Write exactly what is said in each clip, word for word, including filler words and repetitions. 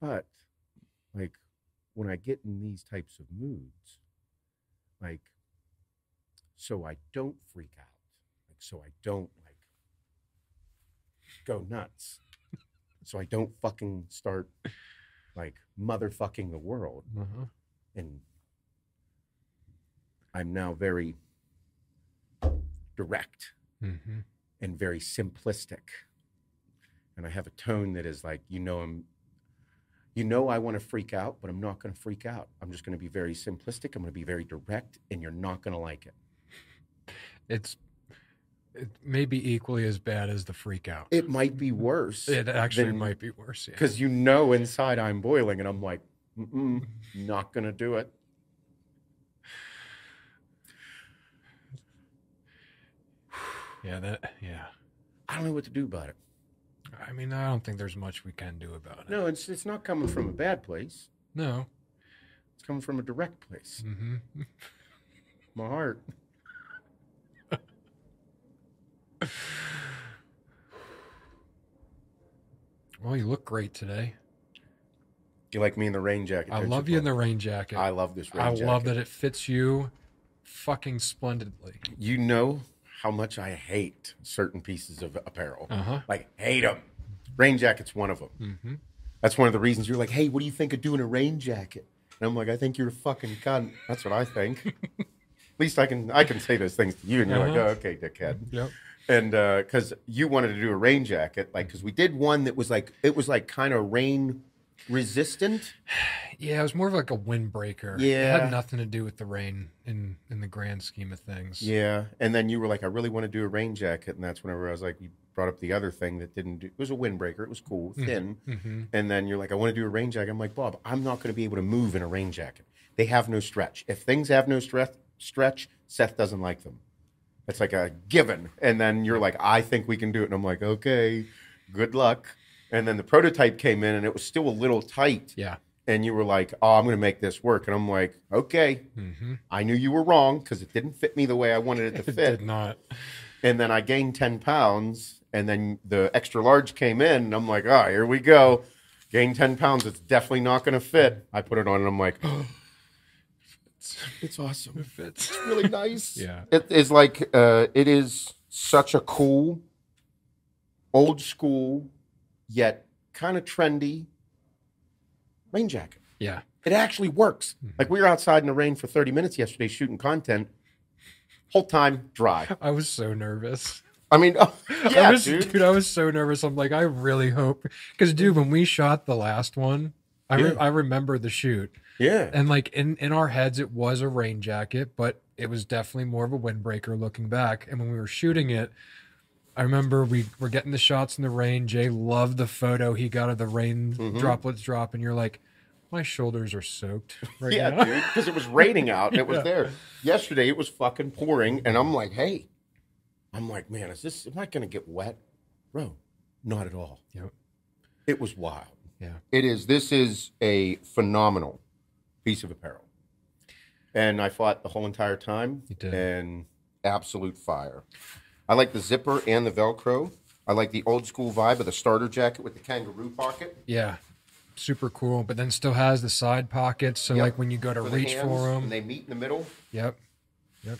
But like when I get in these types of moods, like, so I don't freak out, like, so I don't like go nuts, so I don't fucking start like motherfucking the world. Uh-huh. And I'm now very direct, mm-hmm, and very simplistic. And I have a tone that is like, you know, I'm, you know, I want to freak out, but I'm not going to freak out. I'm just going to be very simplistic. I'm going to be very direct, and you're not going to like it. It's, it may be equally as bad as the freak out. It might be worse. It actually than, might be worse. Yeah. Cause you know, inside I'm boiling and I'm like, mm-mm, not going to do it. Yeah. That, yeah. I don't know what to do about it. I mean, I don't think there's much we can do about it. No, it's it's not coming from a bad place. No. It's coming from a direct place. Mm-hmm. My heart. Well, you look great today. You like me in the rain jacket? I love you, you in the rain jacket. I love this rain I jacket. I love that it fits you fucking splendidly. You know how much I hate certain pieces of apparel. Uh-huh. Like, hate them. Rain jacket's one of them. Mm-hmm. That's one of the reasons you're like, hey, what do you think of doing a rain jacket? And I'm like, I think you're a fucking cunt. That's what I think. At least I can I can say those things to you, and you're uh-huh. like, oh, okay, dickhead. Yep. And because uh, you wanted to do a rain jacket, like, because we did one that was like, it was like kind of rain resistant. Yeah, it was more of like a windbreaker. Yeah, it had nothing to do with the rain in in the grand scheme of things. Yeah. And then you were like, I really want to do a rain jacket, and that's whenever I was like, you brought up the other thing that didn't do it was a windbreaker. It was cool, thin. Mm-hmm. And then you're like, I want to do a rain jacket. I'm like, Bob, I'm not going to be able to move in a rain jacket. They have no stretch. If things have no stretch stretch Seth doesn't like them. It's like a given. And then you're like, I think we can do it. And I'm like, okay, good luck. And then the prototype came in, and it was still a little tight. Yeah. And you were like, oh, I'm going to make this work. And I'm like, okay. Mm-hmm. I knew you were wrong because it didn't fit me the way I wanted it to fit. It did not. And then I gained ten pounds, and then the extra large came in, and I'm like, oh, here we go. Gained ten pounds. It's definitely not going to fit. I put it on, and I'm like, oh, it's awesome. It fits. It's really nice. Yeah. It is like, uh, it is such a cool, old school, yet kind of trendy rain jacket. Yeah. It actually works. Mm-hmm. Like, we were outside in the rain for thirty minutes yesterday shooting content. Whole time dry. I was so nervous. I mean, oh, yeah, I was, dude. dude, I was so nervous. I'm like, I really hope. Because, dude, when we shot the last one, I, re- yeah. I remember the shoot. Yeah. And, like, in, in our heads, it was a rain jacket, but it was definitely more of a windbreaker looking back. And when we were shooting it, I remember we were getting the shots in the rain. Jay loved the photo he got of the rain mm-hmm. droplets drop, and you're like, my shoulders are soaked right yeah, now. Yeah, dude, because it was raining out, and yeah. it was there. Yesterday, it was fucking pouring, and I'm like, hey. I'm like, man, is this, am I going to get wet? Bro, not at all. Yep. It was wild. Yeah. It is, this is a phenomenal piece of apparel. And I fought the whole entire time. You did. And absolute fire. I like the zipper and the Velcro. I like the old school vibe of the starter jacket with the kangaroo pocket. Yeah, super cool. But then still has the side pockets. So yep. like when you go to for reach the hands, for them. And they meet in the middle. Yep, yep.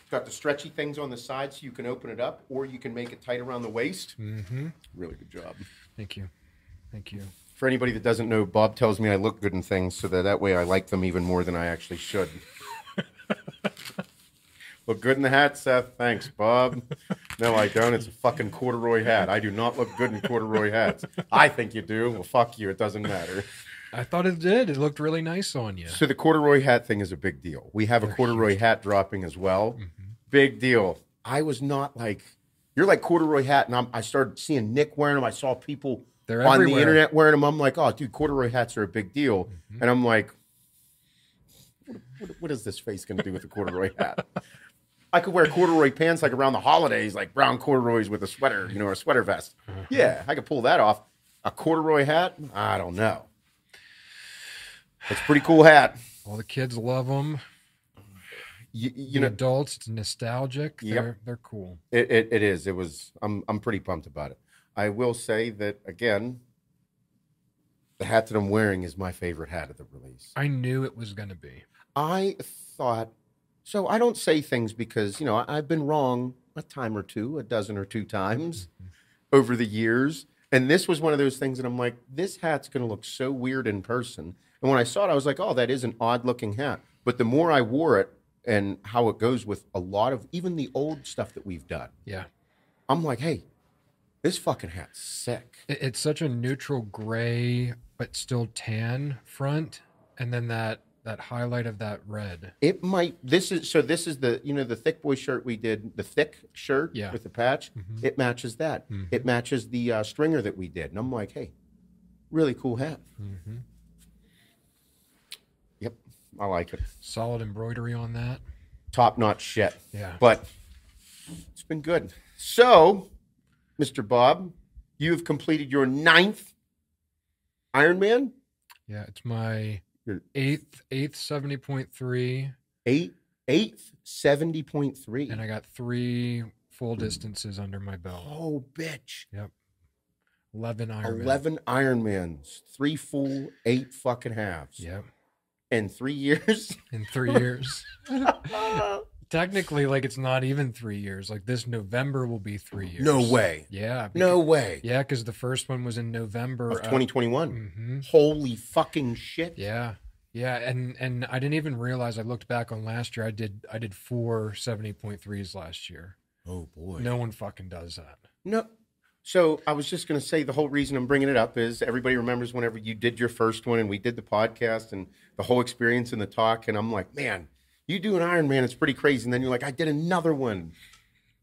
It's got the stretchy things on the side so you can open it up or you can make it tight around the waist. Mm-hmm. Really good job. Thank you. Thank you. For anybody that doesn't know, Bob tells me I look good in things so that that way I like them even more than I actually should. Look good in the hat, Seth. Thanks, Bob. No, I don't. It's a fucking corduroy hat. I do not look good in corduroy hats. I think you do. Well, fuck you. It doesn't matter. I thought it did. It looked really nice on you. So the corduroy hat thing is a big deal. We have a corduroy hat dropping as well. Mm-hmm. Big deal. I was not like, you're like corduroy hat, and I'm, I started seeing Nick wearing them. I saw people They're on everywhere. the internet wearing them. I'm like, oh, dude, corduroy hats are a big deal. Mm-hmm. And I'm like, what, what is this face going to do with a corduroy hat? I could wear corduroy pants like around the holidays, like brown corduroys with a sweater, you know, or a sweater vest. Yeah, I could pull that off. A corduroy hat? I don't know. It's a pretty cool hat. All the kids love them. You, you know, adults, it's nostalgic. Yep. They're they're cool. It, it it is. It was. I'm I'm pretty pumped about it. I will say that again. The hat that I'm wearing is my favorite hat of the release. I knew it was going to be. I thought, so I don't say things because, you know, I've been wrong a time or two, a dozen or two times over the years. And this was one of those things that I'm like, this hat's going to look so weird in person. And when I saw it, I was like, oh, that is an odd looking hat. But the more I wore it and how it goes with a lot of even the old stuff that we've done. Yeah. I'm like, hey, this fucking hat's sick. It's such a neutral gray, but still tan front. And then that, that highlight of that red. It might, this is, so this is the, you know, the thick boy shirt we did, the thick shirt yeah. with the patch. Mm-hmm. It matches that. Mm-hmm. It matches the uh, stringer that we did. And I'm like, hey, really cool hat. Mm-hmm. Yep. I like it. Solid embroidery on that. Top-notch shit. Yeah. But it's been good. So, Mister Bob, you have completed your ninth Ironman. Yeah, it's my eighth, eighth seventy point three. Eight, eighth seventy point three. And I got three full distances under my belt. Oh, bitch. Yep. eleven Ironmans. eleven Ironmans. Three full, eight fucking halves. Yep. In three years? In three years. Technically, like, it's not even three years. Like, this November will be three years. No way. Yeah. Because, no way. Yeah, because the first one was in November. Of twenty twenty-one. Of, mm-hmm. Holy fucking shit. Yeah. Yeah. And and I didn't even realize, I looked back on last year, I did I did four seventy point threes last year. Oh, boy. No one fucking does that. No. So I was just going to say, the whole reason I'm bringing it up is everybody remembers whenever you did your first one and we did the podcast and the whole experience and the talk. And I'm like, man, you do an Ironman, it's pretty crazy. And then you're like, I did another one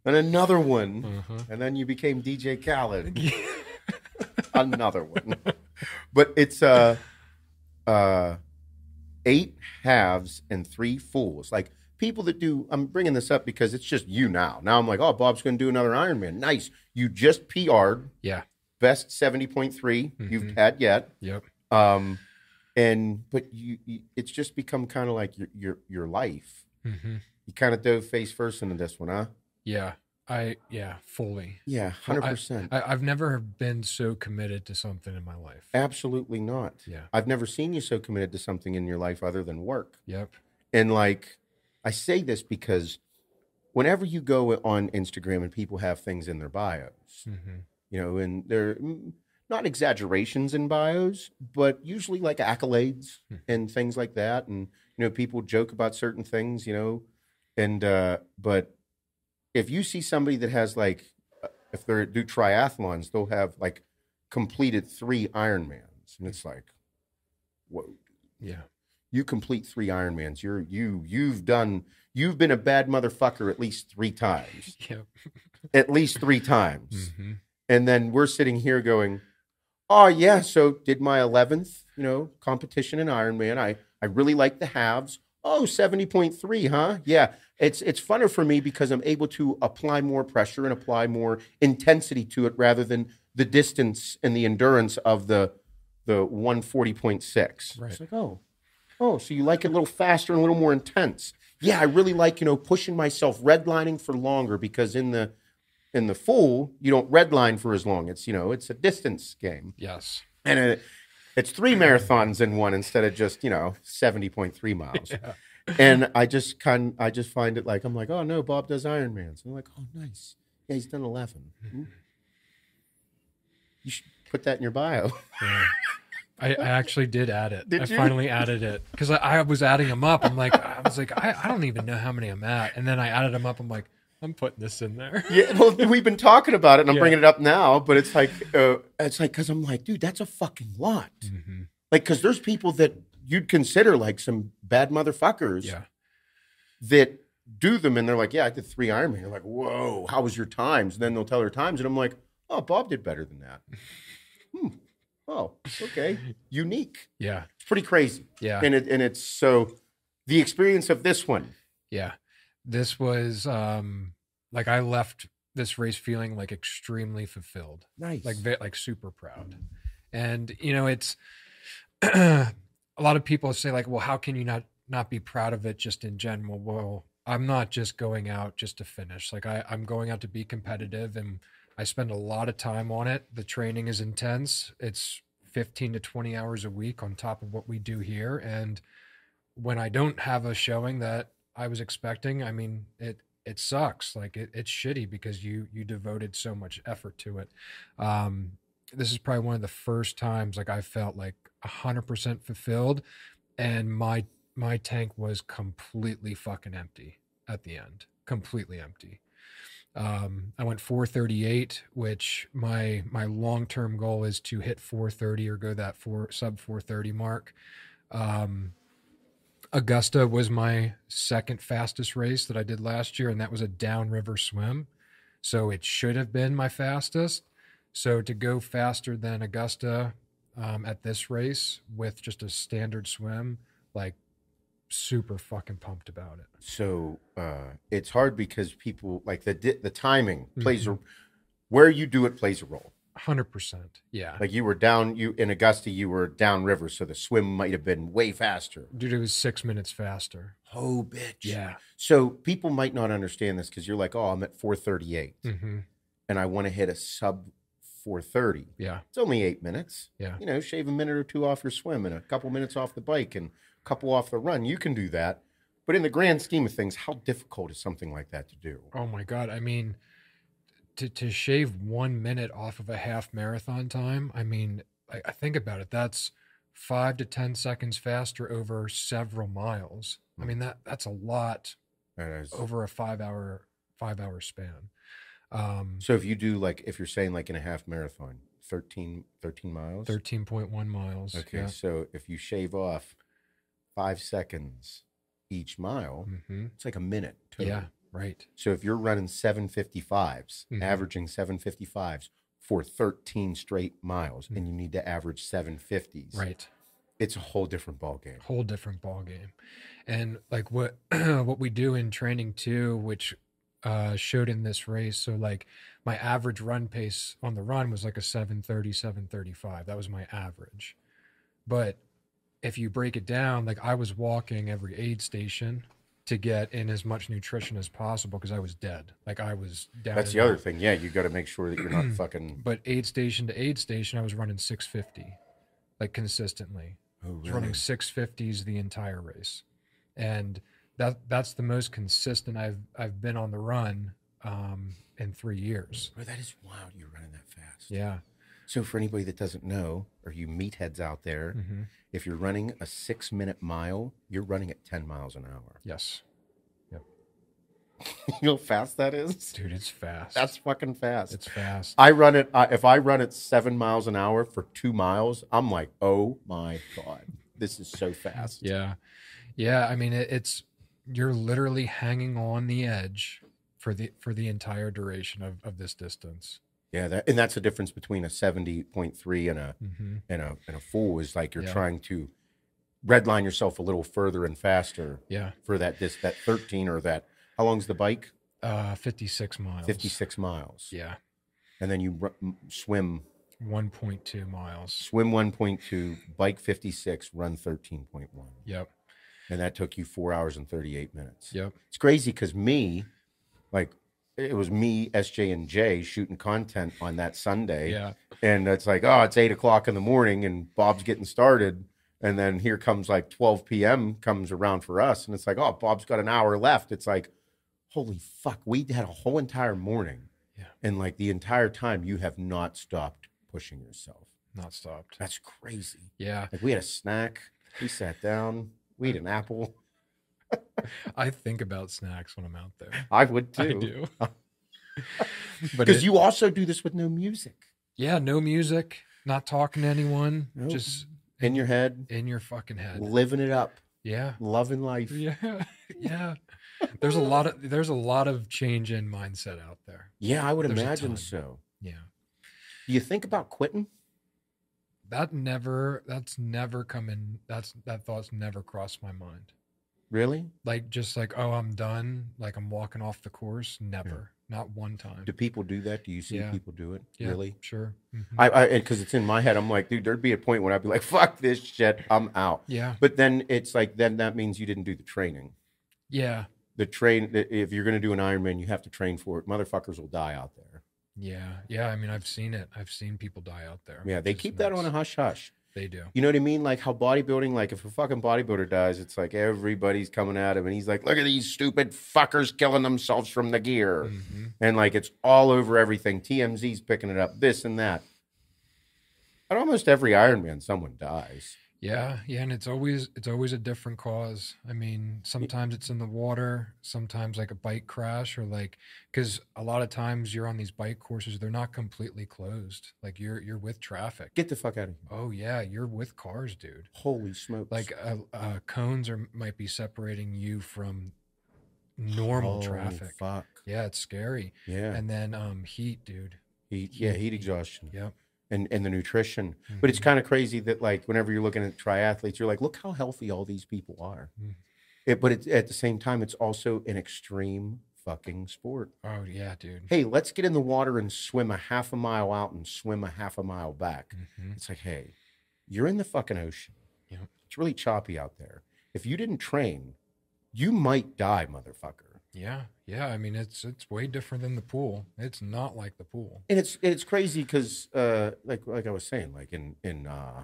and another one. Uh-huh. And then you became D J Khaled. Another one. But it's uh, uh, eight halves and three fulls. Like people that do, I'm bringing this up because it's just you now. Now I'm like, oh, Bob's going to do another Ironman. Nice. You just P R'd. Yeah. Best seventy point three mm-hmm. you've had yet. Yep. Um, And, but you, you, it's just become kind of like your, your, your life. Mm-hmm. You kind of dove face first into this one, huh? Yeah. I, yeah, fully. Yeah. one hundred percent. I, I, I've never been so committed to something in my life. Absolutely not. Yeah. I've never seen you so committed to something in your life other than work. Yep. And like, I say this because whenever you go on Instagram and people have things in their bios, mm-hmm. you know, and they're, not exaggerations in bios, but usually like accolades hmm. and things like that. And, you know, people joke about certain things, you know, and, uh, but if you see somebody that has like, if they do triathlons, they'll have like completed three Ironmans. And it's like, whoa. Yeah. You complete three Ironmans. You're, you, you've done, you've been a bad motherfucker at least three times. Yeah. At least three times. Mm-hmm. And then we're sitting here going, oh, yeah, so did my eleventh, you know, competition in Ironman. I, I really like the halves. Oh, seventy point three, huh? Yeah, it's it's funner for me because I'm able to apply more pressure and apply more intensity to it rather than the distance and the endurance of the the one forty point six. Right. It's like, oh, oh, so you like it a little faster and a little more intense. Yeah, I really like, you know, pushing myself, redlining for longer because in the in the full, you don't redline for as long. It's, you know, it's a distance game. Yes. And it, it's three marathons in one instead of just, you know, seventy point three miles. Yeah. And I just kind of, I just find it like, I'm like, oh, no, Bob does Ironmans. I'm like, oh, nice. Yeah, he's done eleven. Mm-hmm. You should put that in your bio. Yeah. I, I actually did add it. Did I you? finally added it because I, I was adding them up. I'm like, I was like, I, I don't even know how many I'm at. And then I added them up. I'm like, I'm putting this in there. Yeah, well, we've been talking about it, and I'm yeah. bringing it up now. But it's like, uh, it's like, because I'm like, dude, that's a fucking lot. Mm-hmm. Like, because there's people that you'd consider like some bad motherfuckers yeah. that do them, and they're like, yeah, I did three Ironman. You're like, whoa, how was your times? And then they'll tell their times, and I'm like, oh, Bob did better than that. hmm. Oh, okay, unique. Yeah, it's pretty crazy. Yeah, and it and it's so the experience of this one. Yeah. This was, um, like, I left this race feeling, like, extremely fulfilled. Nice. Like, like super proud. And, you know, it's, a lot of people say, like, well, how can you not, not be proud of it just in general? Well, I'm not just going out just to finish. Like, I, I'm going out to be competitive, and I spend a lot of time on it. The training is intense. It's fifteen to twenty hours a week on top of what we do here. And when I don't have a showing that I was expecting, I mean, it, it sucks. Like it, it's shitty because you, you devoted so much effort to it. Um, this is probably one of the first times like I felt like a hundred percent fulfilled, and my, my tank was completely fucking empty at the end, completely empty. Um, I went four thirty-eight, which my, my long-term goal is to hit four thirty or go that four sub four thirty mark. Um, Augusta was my second fastest race that I did last year, and that was a downriver swim. So it should have been my fastest. So to go faster than Augusta um, at this race with just a standard swim, like super fucking pumped about it. So uh, it's hard because people like the the timing plays mm-hmm. a, where you do it plays a role. one hundred percent. Yeah. Like you were down, you in Augusta, you were downriver, so the swim might have been way faster. Dude, it was six minutes faster. Oh, bitch. Yeah. So people might not understand this because you're like, oh, I'm at four thirty-eight mm-hmm. and I want to hit a sub four thirty. Yeah. It's only eight minutes. Yeah. You know, shave a minute or two off your swim and a couple minutes off the bike and a couple off the run. You can do that. But in the grand scheme of things, how difficult is something like that to do? Oh, my God. I mean... To, to shave one minute off of a half marathon time, I mean, I, I think about it. That's five to ten seconds faster over several miles. Mm. I mean, that that's a lot that over a five hour five hour span. Um, so if you do like, if you're saying like in a half marathon, thirteen, thirteen miles, thirteen point one miles. Okay, yeah. So if you shave off five seconds each mile, mm-hmm. it's like a minute total. Yeah. Right. So if you're running seven fifty-fives, mm-hmm. averaging seven fifty-fives for thirteen straight miles, mm-hmm. and you need to average seven fifties, right? It's a whole different ball game. Whole different ball game, and like what what we do in training too, which uh, showed in this race. So like my average run pace on the run was like a seven thirty, seven thirty-five. That was my average. But if you break it down, like I was walking every aid station to get in as much nutrition as possible because I was dead. Like I was down. That's the other thing. Yeah, you got to make sure that you're not fucking. But aid station to aid station, I was running six fifty, like consistently. Oh, really? I was running six fifties the entire race, and that that's the most consistent I've I've been on the run um, in three years. Well, that is wild. You're running that fast. Yeah. So for anybody that doesn't know, or you meatheads out there, mm-hmm. if you're running a six-minute mile, you're running at ten miles an hour. Yes. Yep. You know how fast that is? Dude, it's fast. That's fucking fast. It's fast. I run it. Uh, if I run at seven miles an hour for two miles, I'm like, oh, my God. This is so fast. Yeah. Yeah, I mean, it, it's you're literally hanging on the edge for the for the entire duration of, of this distance. Yeah, that, and that's the difference between a seventy point three and a mm-hmm. and a and a full is like you're yeah. trying to redline yourself a little further and faster. Yeah. For that this that thirteen or that how long's the bike? Uh, fifty-six miles. fifty-six miles. Yeah. And then you r- swim one point two miles. Swim one point two, bike fifty-six, run thirteen point one. Yep. And that took you four hours and thirty-eight minutes. Yep. It's crazy because me, like. It was me, S J, and Jay shooting content on that Sunday. Yeah. And it's like, oh, it's eight o'clock in the morning and Bob's getting started. And then here comes like twelve p.m. comes around for us. And it's like, oh, Bob's got an hour left. It's like, holy fuck, we had a whole entire morning. Yeah. And like the entire time you have not stopped pushing yourself. Not stopped. That's crazy. Yeah. Like we had a snack. We sat down. We ate an apple. I think about snacks when I'm out there. I would too. I do. Because you also do this with no music. Yeah, no music, not talking to anyone, nope. Just in, in your head, in your fucking head, living it up. Yeah, loving life. Yeah, yeah. There's a lot of there's a lot of change in mindset out there. Yeah, I would there's imagine so. Yeah. Do you think about quitting? That never. That's never come in. That's that thought's never crossed my mind. Really? Like, just like, oh, I'm done. Like, I'm walking off the course. Never. Yeah. Not one time. Do people do that? Do you see yeah. people do it? Yeah, really? Sure. Mm-hmm. I, I, because it's in my head. I'm like, dude, there'd be a point when I'd be like, fuck this shit. I'm out. Yeah. But then it's like, then that means you didn't do the training. Yeah. The train, if you're going to do an Ironman, you have to train for it. Motherfuckers will die out there. Yeah. Yeah. I mean, I've seen it. I've seen people die out there. Yeah. They keep that on a hush hush. They do. You know what I mean? Like how bodybuilding, like if a fucking bodybuilder dies, it's like everybody's coming at him and he's like, look at these stupid fuckers killing themselves from the gear. Mm-hmm. And like, it's all over everything. T M Z's picking it up, this and that. At almost every Ironman, someone dies. Yeah. Yeah. And it's always, it's always a different cause. I mean, sometimes it's in the water, sometimes like a bike crash or like, cause a lot of times you're on these bike courses, they're not completely closed. Like you're, you're with traffic. Get the fuck out of here. Oh yeah. You're with cars, dude. Holy smokes. Like uh, uh, cones are, might be separating you from normal oh, traffic. Fuck. Yeah. It's scary. Yeah. And then um, heat, dude. Heat. Yeah. Heat, heat exhaustion. Yep. And, and the nutrition. Mm-hmm. But it's kind of crazy that like whenever you're looking at triathletes, you're like, look how healthy all these people are. Mm-hmm. It, but it's, at the same time, it's also an extreme fucking sport. Oh, yeah, dude. Hey, let's get in the water and swim a half a mile out and swim a half a mile back. Mm-hmm. It's like, hey, you're in the fucking ocean. Yeah. It's really choppy out there. If you didn't train, you might die, motherfucker. Yeah. Yeah. I mean, it's, it's way different than the pool. It's not like the pool. And it's, it's crazy because, uh, like, like I was saying, like in, in, uh,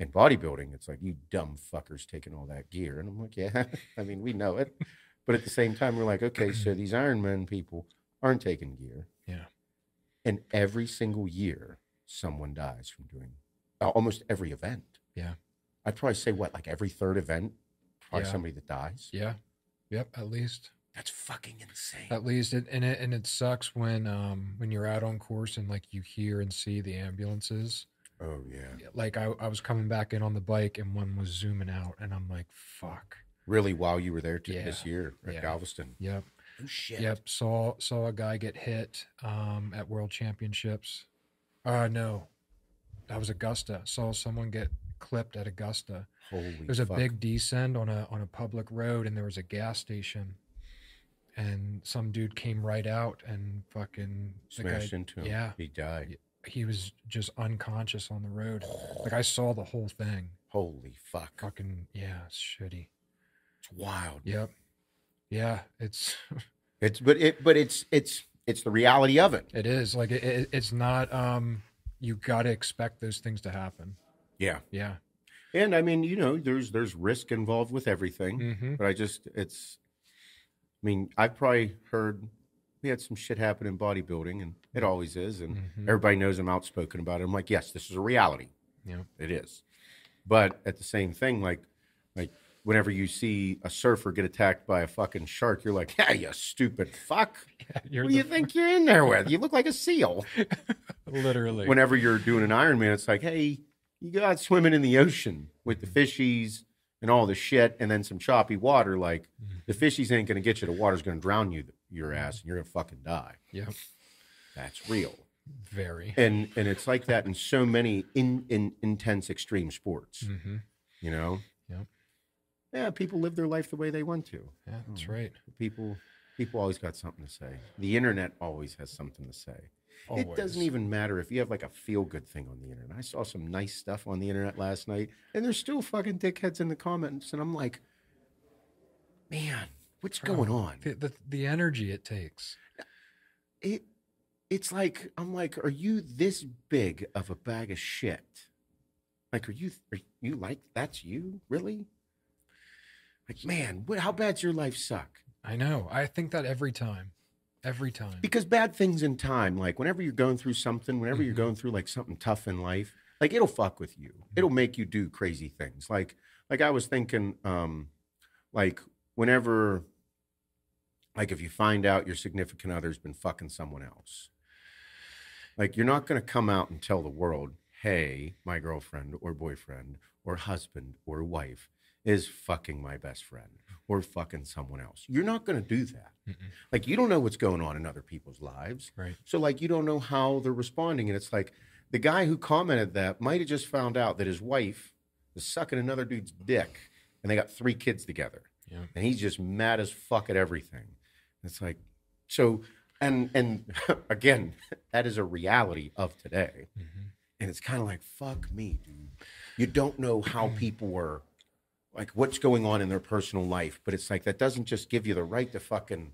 in bodybuilding, it's like, you dumb fuckers taking all that gear. And I'm like, yeah, I mean, we know it, but at the same time, we're like, okay, so these Ironman people aren't taking gear. Yeah. And every single year someone dies from doing uh, almost every event. Yeah. I'd probably say what, like every third event, probably yeah. somebody that dies. Yeah. Yep. At least. That's fucking insane. At least, it, and it and it sucks when um when you're out on course and like you hear and see the ambulances. Oh yeah. Like I, I was coming back in on the bike and one was zooming out, and I'm like, fuck. Really? While you were there too, yeah. this year at yeah. Galveston. Yep. Oh shit. Yep. Saw saw a guy get hit um at World Championships. Uh no, that was Augusta. Saw someone get clipped at Augusta. Holy. There was a fuck. big descend on a on a public road, and there was a gas station. And some dude came right out and fucking smashed the guy, into him. Yeah, he died. He was just unconscious on the road. Oh. Like I saw the whole thing. Holy fuck! Fucking yeah, it's shitty. It's wild. Yep. Yeah, it's. it's but it but it's it's it's the reality of it. It is like it, it, it's not. Um, you got to expect those things to happen. Yeah. Yeah. And I mean, you know, there's there's risk involved with everything. Mm-hmm. But I just it's. I mean, I've probably heard we had some shit happen in bodybuilding, and it always is, and mm-hmm. everybody knows I'm outspoken about it. I'm like, yes, this is a reality. Yeah, it is. But at the same thing, like, like whenever you see a surfer get attacked by a fucking shark, you're like, yeah, you stupid fuck. Yeah, you're what do you f- think you're in there with? You look like a seal. Literally. Whenever you're doing an Ironman, it's like, hey, you got swimming in the ocean with the fishies. And all the shit, and then some choppy water, like mm-hmm. the fishies ain't gonna get you. The water's gonna drown you, your ass, and you're gonna fucking die. Yeah, that's real. Very. And and it's like that in so many in, in intense extreme sports. Mm-hmm. You know. Yeah. Yeah. People live their life the way they want to. Yeah, that's mm. right. People people always got something to say. The internet always has something to say. Always. It doesn't even matter if you have like a feel-good thing on the internet. I saw some nice stuff on the internet last night, and there's still fucking dickheads in the comments, and I'm like, man, what's Bro, going on? The, the, the energy it takes. It, it's like, I'm like, are you this big of a bag of shit? Like, are you, are you like, that's you? Really? Like, man, what, how bad's your life suck? I know. I think that every time. Every time. Because bad things in time, like whenever you're going through something, whenever mm-hmm. you're going through like something tough in life, like it'll fuck with you. Mm-hmm. It'll make you do crazy things. Like, like I was thinking, um, like whenever, like if you find out your significant other's been fucking someone else, like you're not going to come out and tell the world, hey, my girlfriend or boyfriend or husband or wife is fucking my best friend or fucking someone else. You're not going to do that. Mm-mm. Like, you don't know what's going on in other people's lives. Right. So, like, you don't know how they're responding. And it's like the guy who commented that might have just found out that his wife was sucking another dude's dick, and they got three kids together. Yeah. And he's just mad as fuck at everything. It's like, so, and, and again, that is a reality of today. Mm-hmm. And it's kind of like, fuck me, dude. You don't know how people were. Like what's going on in their personal life, but it's like that doesn't just give you the right to fucking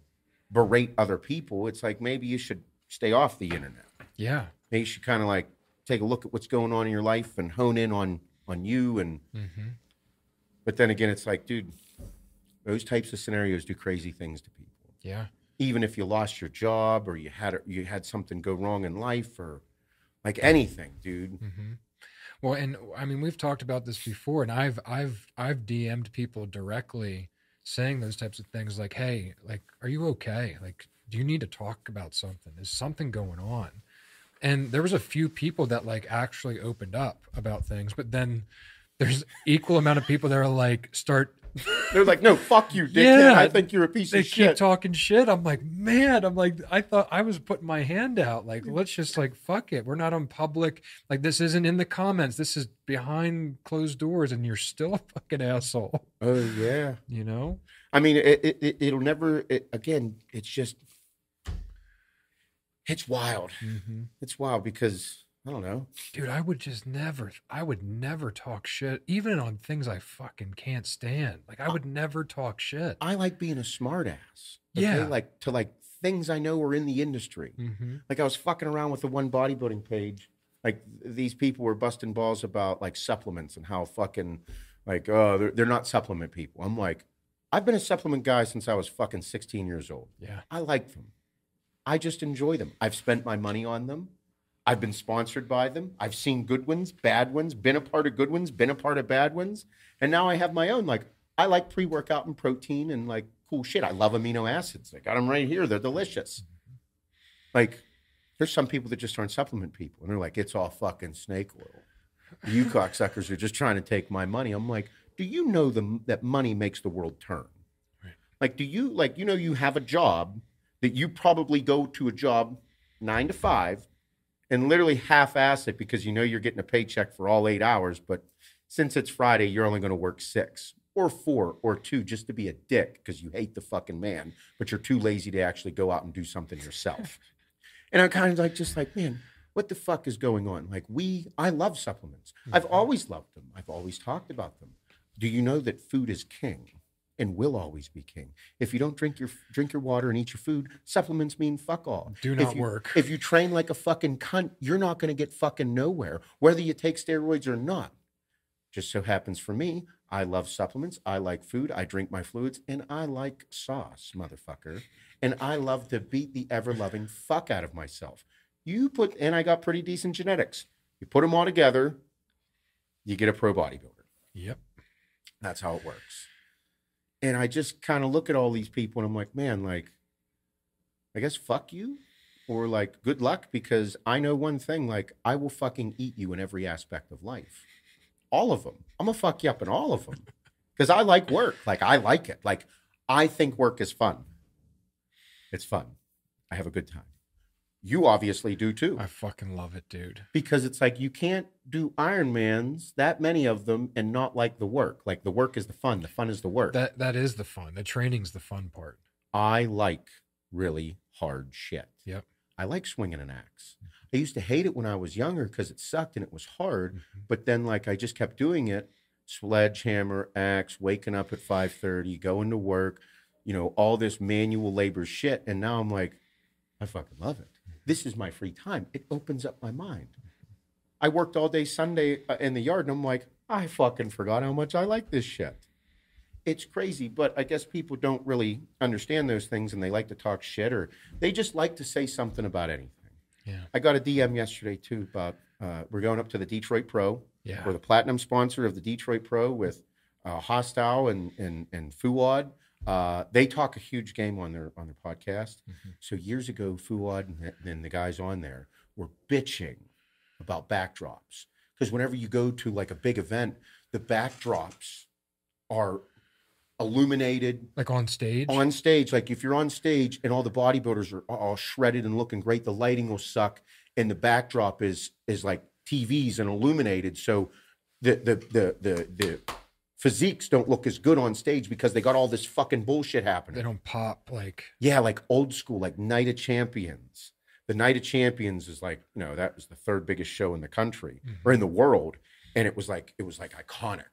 berate other people. It's like maybe you should stay off the internet. Yeah. Makes you kind of like take a look at what's going on in your life and hone in on, on you. And, mm-hmm. but then again, it's like, dude, those types of scenarios do crazy things to people. Yeah. Even if you lost your job or you had, you had something go wrong in life or like anything, dude. Mm-hmm. Well, and I mean, we've talked about this before, and I've, I've, I've D M'd people directly saying those types of things like, hey, like, are you okay? Like, do you need to talk about something? Is something going on? And there was a few people that like actually opened up about things, but then there's equal amount of people that are like, start. They're like, no, fuck you, dickhead. Yeah, I think you're a piece of shit. They keep talking shit. I'm like, man, I'm like, I thought I was putting my hand out. Like, let's just like, fuck it. We're not on public. Like, this isn't in the comments. This is behind closed doors, and you're still a fucking asshole. Oh, yeah. You know? I mean, it, it, it, it'll never, it, again, it's just, it's wild. Mm-hmm. It's wild because, I don't know. Dude, I would just never, I would never talk shit, even on things I fucking can't stand. Like, I would I, never talk shit. I like being a smart ass. Okay? Yeah. Like, to like things I know are in the industry. Mm-hmm. Like, I was fucking around with the one bodybuilding page. Like, these people were busting balls about, like, supplements and how fucking, like, oh, they're, they're not supplement people. I'm like, I've been a supplement guy since I was fucking sixteen years old. Yeah. I like them. I just enjoy them. I've spent my money on them. I've been sponsored by them. I've seen good ones, bad ones, been a part of good ones, been a part of bad ones. And now I have my own. Like, I like pre-workout and protein and, like, cool shit. I love amino acids. I got them right here. They're delicious. Mm-hmm. Like, there's some people that just aren't supplement people. And they're like, it's all fucking snake oil. You cocksuckers are just trying to take my money. I'm like, do you know the, that money makes the world turn? Right. Like, do you, like, you know, you have a job that you probably go to a job nine to five, and literally half-ass it because you know you're getting a paycheck for all eight hours, but since it's Friday, you're only going to work six or four or two just to be a dick because you hate the fucking man, but you're too lazy to actually go out and do something yourself. And I'm kind of like, just like, man, what the fuck is going on? Like, we, I love supplements. Mm-hmm. I've always loved them. I've always talked about them. Do you know that food is king and will always be king? If you don't drink your drink your water and eat your food, supplements mean fuck all. Do not if you, work. If you train like a fucking cunt, you're not going to get fucking nowhere, whether you take steroids or not. Just so happens for me, I love supplements. I like food. I drink my fluids. And I like sauce, motherfucker. And I love to beat the ever-loving fuck out of myself. You put, and I got pretty decent genetics. You put them all together, you get a pro bodybuilder. Yep. That's how it works. And I just kind of look at all these people and I'm like, man, like, I guess fuck you or like good luck, because I know one thing, like I will fucking eat you in every aspect of life. All of them. I'm going to fuck you up in all of them because I like work. Like I like it. Like I think work is fun. It's fun. I have a good time. You obviously do too. I fucking love it, dude. Because it's like you can't do Ironmans, that many of them, and not like the work. Like the work is the fun. The fun is the work. That That is the fun. The training's the fun part. I like really hard shit. Yep. I like swinging an axe. I used to hate it when I was younger because it sucked and it was hard. Mm-hmm. But then like I just kept doing it. Sledgehammer, axe, waking up at five thirty, going to work, you know, all this manual labor shit. And now I'm like, I fucking love it. This is my free time. It opens up my mind. I worked all day Sunday in the yard, and I'm like, I fucking forgot how much I like this shit. It's crazy, but I guess people don't really understand those things, and they like to talk shit, or they just like to say something about anything. Yeah. I got a D M yesterday, too, about uh, we're going up to the Detroit Pro. Yeah. We're the platinum sponsor of the Detroit Pro with uh, Hostile and, and, and Fuad. Uh, they talk a huge game on their on their podcast. Mm-hmm. So years ago, Fuad and the, and the guys on there were bitching about backdrops. Because whenever you go to like a big event, the backdrops are illuminated. Like on stage? On stage. Like if you're on stage and all the bodybuilders are all shredded and looking great, the lighting will suck. And the backdrop is is like T Vs and illuminated. So the the the the the physiques don't look as good on stage because they got all this fucking bullshit happening. They don't pop like... Yeah, like old school, like Night of Champions. The Night of Champions is like, you know, that was the third biggest show in the country, mm-hmm. or in the world. And it was like, it was like iconic.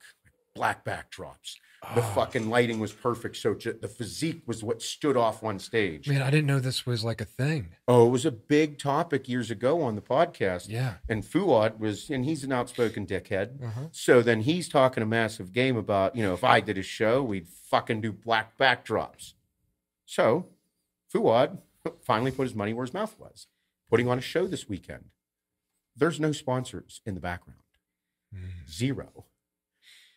Like, black backdrops. The oh. fucking lighting was perfect. So the physique was what stood off on stage. Man, I didn't know this was like a thing. Oh, it was a big topic years ago on the podcast. Yeah. And Fuad was, and he's an outspoken dickhead. Uh-huh. So then he's talking a massive game about, you know, if I did a show, we'd fucking do black backdrops. So Fuad finally put his money where his mouth was, putting on a show this weekend. There's no sponsors in the background. Mm. Zero.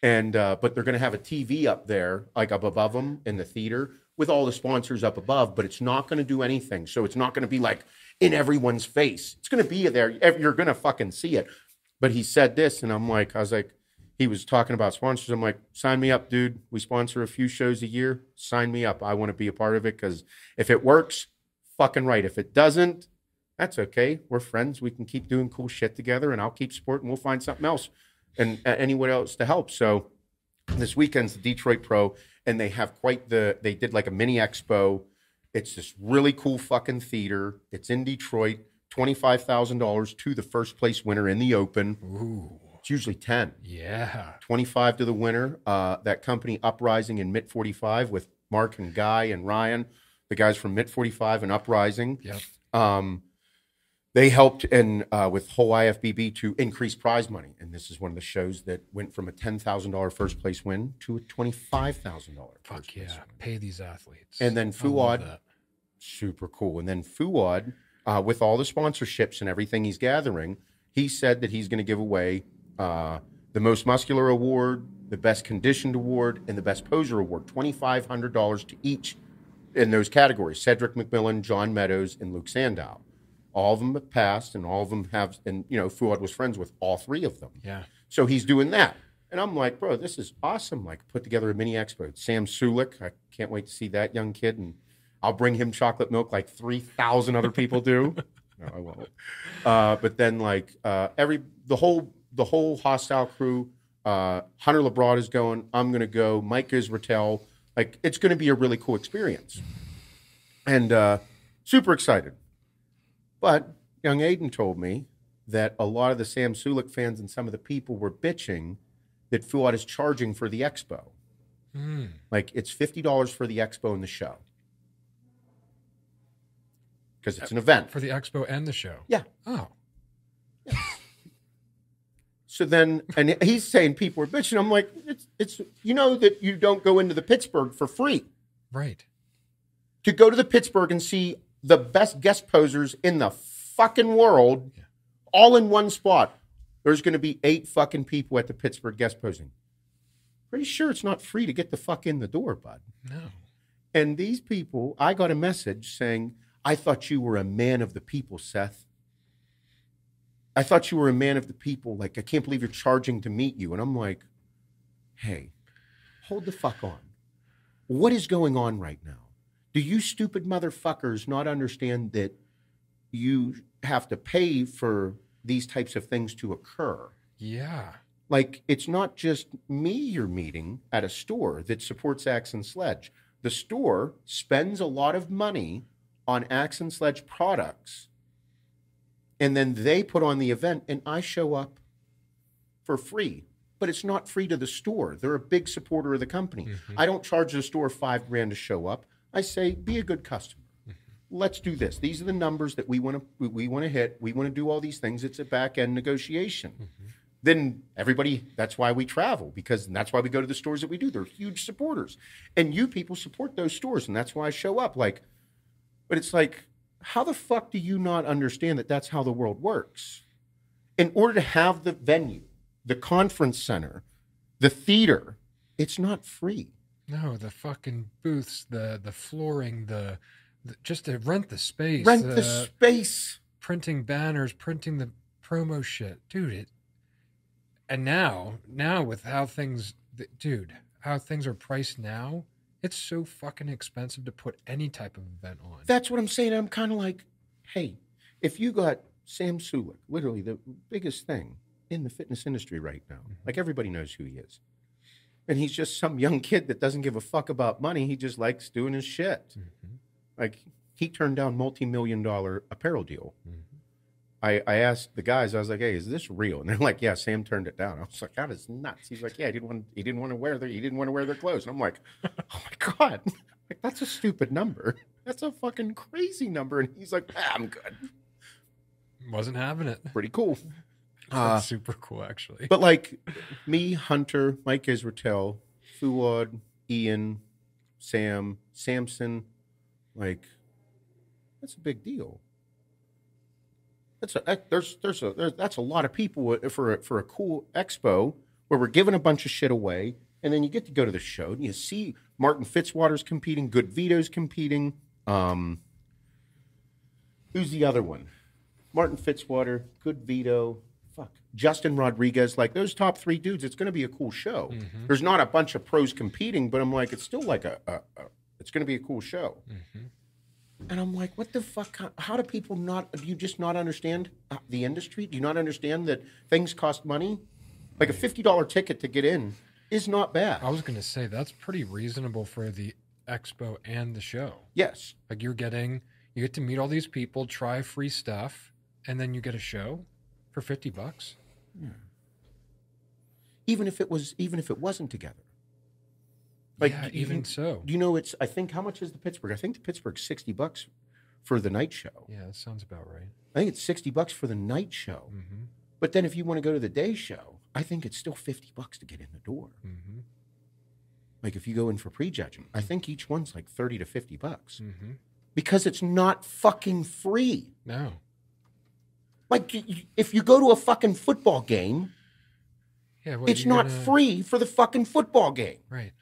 And, uh, but they're going to have a T V up there, like up above them in the theater with all the sponsors up above, but it's not going to do anything. So it's not going to be like in everyone's face. It's going to be there. You're going to fucking see it. But he said this and I'm like, I was like, he was talking about sponsors. I'm like, sign me up, dude. We sponsor a few shows a year. Sign me up. I want to be a part of it. Cause if it works, fucking right. If it doesn't, that's okay. We're friends. We can keep doing cool shit together and I'll keep supporting. We'll find something else. And anyone else to help. So this weekend's the Detroit Pro, and they have quite the, they did like a mini expo. It's this really cool fucking theater. It's in Detroit, twenty-five thousand dollars to the first place winner in the open. Ooh. It's usually ten. Yeah. twenty-five to the winner. Uh, that company Uprising in Mid forty-five with Mark and Guy and Ryan, the guys from Mid forty-five and Uprising. Yep. Um, They helped in, uh, with whole I F B B to increase prize money. And this is one of the shows that went from a ten thousand dollars first place win to a twenty-five thousand dollars. Fuck yeah. Win. Pay these athletes. And then Fuad, super cool. And then Fuad, uh, with all the sponsorships and everything he's gathering, he said that he's going to give away uh, the most muscular award, the best conditioned award, and the best poser award, twenty-five hundred dollars to each in those categories. Cedric McMillan, John Meadows, and Luke Sandow. All of them have passed, and all of them have, and, you know, Fuad was friends with all three of them. Yeah. So he's doing that. And I'm like, bro, this is awesome. Like, put together a mini expo. Sam Sulik, I can't wait to see that young kid. And I'll bring him chocolate milk like three thousand other people do. No, I won't. Uh, but then, like, uh, every, the whole, the whole Hostile crew, uh, Hunter LeBron is going, I'm going to go, Mike Israetel. Like, it's going to be a really cool experience. And uh, super excited. But young Aiden told me that a lot of the Sam Sulik fans and some of the people were bitching that Fuad is charging for the expo. Mm. Like, it's fifty dollars for the expo and the show. Because it's an event. For the expo and the show? Yeah. Oh. Yeah. So then, and he's saying people are bitching. I'm like, it's, it's, you know that you don't go into the Pittsburgh for free. Right. To go to the Pittsburgh and see the best guest posers in the fucking world, yeah, all in one spot. There's going to be eight fucking people at the Pittsburgh guest posing. Pretty sure it's not free to get the fuck in the door, bud. No. And these people, I got a message saying, I thought you were a man of the people, Seth. I thought you were a man of the people. Like, I can't believe you're charging to meet you. And I'm like, hey, hold the fuck on. What is going on right now? Do you stupid motherfuckers not understand that you have to pay for these types of things to occur? Yeah. Like, it's not just me you're meeting at a store that supports Axe and Sledge. The store spends a lot of money on Axe and Sledge products, and then they put on the event, and I show up for free. But it's not free to the store. They're a big supporter of the company. Mm-hmm. I don't charge the store five grand to show up. I say, be a good customer. Let's do this. These are the numbers that we want to we want to hit. We want to do all these things. It's a back-end negotiation. Mm-hmm. Then everybody, that's why we travel, because that's why we go to the stores that we do. They're huge supporters. And you people support those stores, and that's why I show up. Like, but it's like, how the fuck do you not understand that that's how the world works? In order to have the venue, the conference center, the theater, it's not free. No, the fucking booths, the the flooring, the, the just to rent the space, rent uh, the space, printing banners, printing the promo shit, dude. It and now, now with how things, dude, how things are priced now, it's so fucking expensive to put any type of event on. That's what I'm saying. I'm kind of like, hey, if you got Sam Sulik, literally the biggest thing in the fitness industry right now, mm-hmm, like everybody knows who he is. And he's just some young kid that doesn't give a fuck about money. He just likes doing his shit. Mm-hmm. Like, he turned down multi-million dollar apparel deal. Mm-hmm. I, I asked the guys, I was like, hey, is this real? And they're like, yeah, Sam turned it down. I was like, that is nuts. He's like, yeah, he didn't want, he didn't want to wear their, he didn't want to wear their clothes. And I'm like, oh my God, like, that's a stupid number. That's a fucking crazy number. And he's like, ah, I'm good. Wasn't having it. Pretty cool. Uh, That's super cool, actually. But like me, Hunter, Mike Israetel, Fuad, Ian, Sam, Samson, like that's a big deal. That's a there's there's a there's, that's a lot of people for a, for a cool expo where we're giving a bunch of shit away, and then you get to go to the show and you see Martin Fitzwater's competing, Good Vito's competing. Um, who's the other one? Martin Fitzwater, Good Vito. Fuck. Justin Rodriguez, like those top three dudes, it's going to be a cool show. Mm-hmm. There's not a bunch of pros competing, but I'm like, it's still like a, a, a it's going to be a cool show. Mm-hmm. And I'm like, what the fuck? How, how do people not, do you just not understand the industry? Do you not understand that things cost money? Like a fifty dollar ticket to get in is not bad. I was going to say, that's pretty reasonable for the expo and the show. Yes. Like you're getting, you get to meet all these people, try free stuff, and then you get a show. For fifty bucks, yeah. even if it was, even if it wasn't together, like yeah, even you, so, you know, it's. I think how much is the Pittsburgh? I think the Pittsburgh's sixty bucks for the night show. Yeah, that sounds about right. I think it's sixty bucks for the night show. Mm-hmm. But then if you want to go to the day show, I think it's still fifty bucks to get in the door. Mm-hmm. Like if you go in for prejudging, I think each one's like thirty to fifty bucks mm-hmm. because it's not fucking free. No. Like, if you go to a fucking football game, yeah, well, it's not gonna... free for the fucking football game. Right.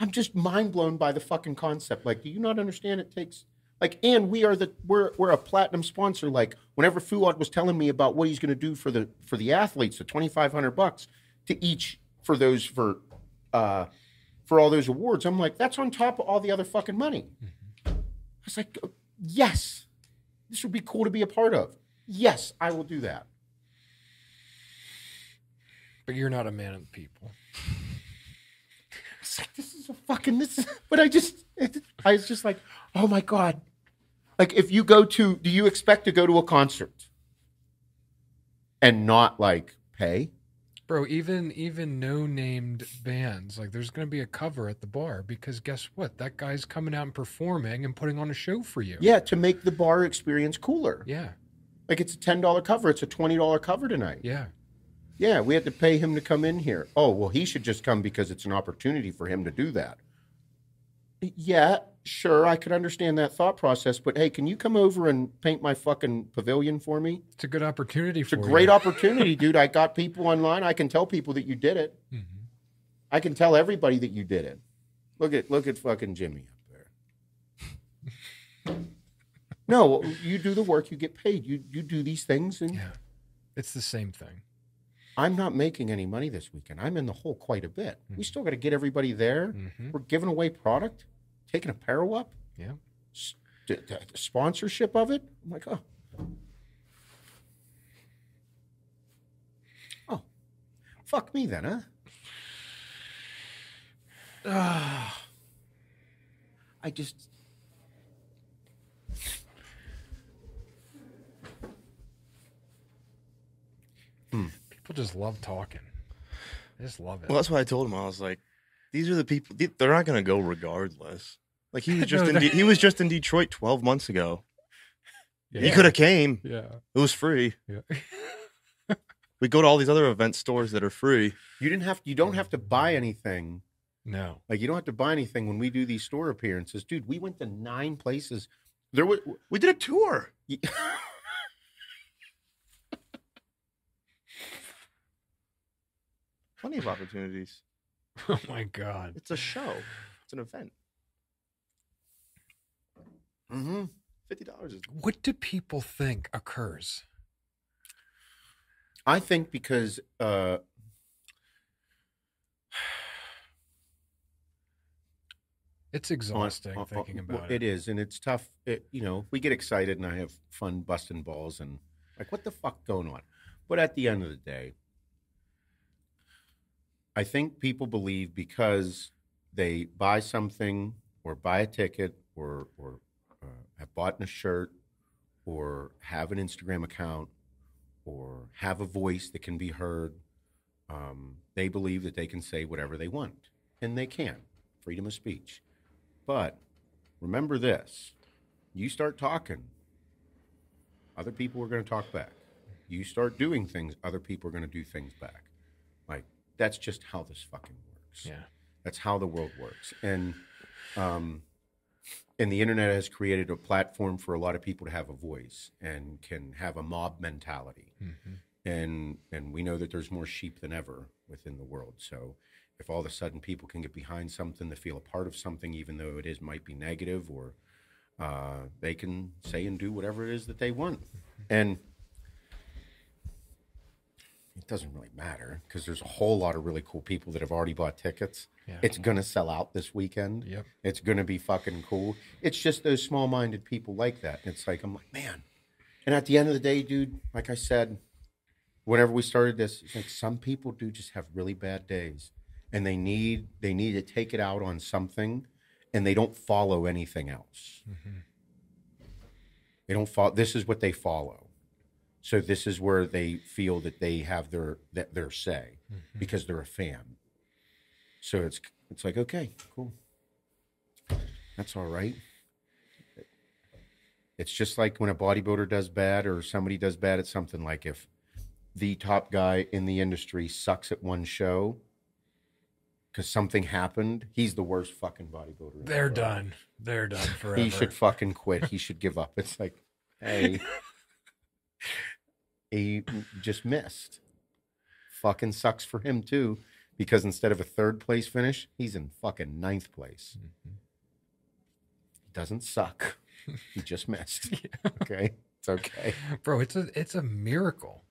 I'm just mind blown by the fucking concept. Like, do you not understand it takes... Like, and we are the... We're, we're a platinum sponsor. Like, whenever Fuad was telling me about what he's going to do for the for the athletes, the twenty-five hundred bucks to each for those, for, uh, for all those awards, I'm like, that's on top of all the other fucking money. Mm-hmm. I was like, yes. This would be cool to be a part of. Yes, I will do that. But you're not a man of the people. It's like, this is a fucking, this is, but I just, it, I was just like, oh my God. Like, if you go to, do you expect to go to a concert and not like pay? Bro, even, even no-named bands, like there's going to be a cover at the bar because guess what? That guy's coming out and performing and putting on a show for you. Yeah, to make the bar experience cooler. Yeah. Like it's a ten dollar cover. It's a twenty dollar cover tonight. Yeah. Yeah, we had to pay him to come in here. Oh, well, he should just come because it's an opportunity for him to do that. Yeah, sure, I could understand that thought process, but hey, can you come over and paint my fucking pavilion for me? It's a good opportunity for you. It's a great opportunity, dude. I got people online. I can tell people that you did it. Mm-hmm. I can tell everybody that you did it. Look at look at fucking Jimmy up there. No, you do the work, you get paid. You you do these things, and yeah, it's the same thing. I'm not making any money this weekend. I'm in the hole quite a bit. Mm-hmm. We still got to get everybody there. Mm-hmm. We're giving away product. Taking apparel up, yeah. St- the sponsorship of it, I'm like, oh, oh, fuck me then, huh? Uh, I just, mm. people just love talking. They just love it. Well, that's why I told him. I was like, these are the people. They're not going to go regardless. Like he was just no, in De- he was just in Detroit twelve months ago. Yeah. He could have came. Yeah, it was free. Yeah. We go to all these other event stores that are free. You didn't have. You don't have to buy anything. No, like you don't have to buy anything when we do these store appearances, dude. We went to nine places. There was. We did a tour. Plenty of opportunities. Oh my God! It's a show. It's an event. Mm-hmm. fifty dollars is- What do people think occurs? I think because uh, it's exhausting on, on, thinking about well, it. It is, and it's tough. It, you know, we get excited, and I have fun busting balls and like, what the fuck going on? But at the end of the day, I think people believe because they buy something or buy a ticket or or. Uh, have bought in a shirt or have an Instagram account or have a voice that can be heard, um, they believe that they can say whatever they want, and they can. Freedom of speech. But remember this. You start talking, other people are going to talk back. You start doing things, other people are going to do things back. Like, that's just how this fucking works. Yeah. That's how the world works. And um, and the internet has created a platform for a lot of people to have a voice and can have a mob mentality. Mm-hmm. And and we know that there's more sheep than ever within the world. So if all of a sudden people can get behind something, they feel a part of something, even though it is might be negative, or Uh, they can say and do whatever it is that they want. And it doesn't really matter because there's a whole lot of really cool people that have already bought tickets. Yeah. It's going to sell out this weekend. Yep. It's going to be fucking cool. It's just those small-minded people like that. And it's like, I'm like, man. And at the end of the day, dude, like I said, whenever we started this, it's like some people do just have really bad days. And they need they need to take it out on something. And they don't follow anything else. Mm-hmm. They don't follow. This is what they follow. So this is where they feel that they have their that their say, mm-hmm. because they're a fan. So it's it's like, okay, cool. That's all right. It's just like when a bodybuilder does bad or somebody does bad at something. Like if the top guy in the industry sucks at one show, because something happened, he's the worst fucking bodybuilder. They're done. They're done forever. He should fucking quit. He should give up. It's like, hey, he just missed. Fucking sucks for him too, because instead of a third place finish, he's in fucking ninth place. Mm-hmm. He doesn't suck. He just missed. Yeah. Okay, it's okay, bro. It's a it's a miracle.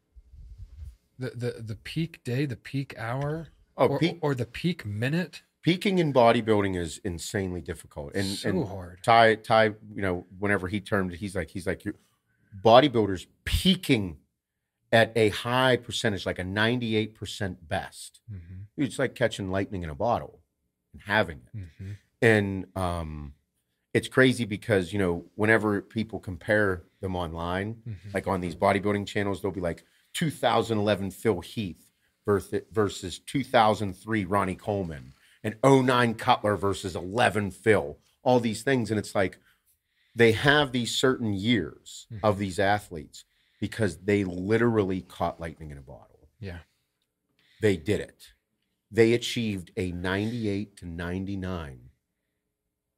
The the the peak day, the peak hour. Oh, or, peak, or the peak minute. Peaking in bodybuilding is insanely difficult, and so and hard. Ty, Ty, you know, whenever he termed it, he's like, he's like, bodybuilders peaking at a high percentage, like a ninety-eight percent best. Mm-hmm. It's like catching lightning in a bottle and having it, mm-hmm. and um, it's crazy because you know whenever people compare them online, mm-hmm. like on these bodybuilding channels, they'll be like two thousand eleven Phil Heath versus two thousand three Ronnie Coleman, and oh nine Cutler versus eleven Phil, all these things. And it's like they have these certain years, mm-hmm. of these athletes because they literally caught lightning in a bottle. Yeah. They did it. They achieved a ninety-eight to ninety-nine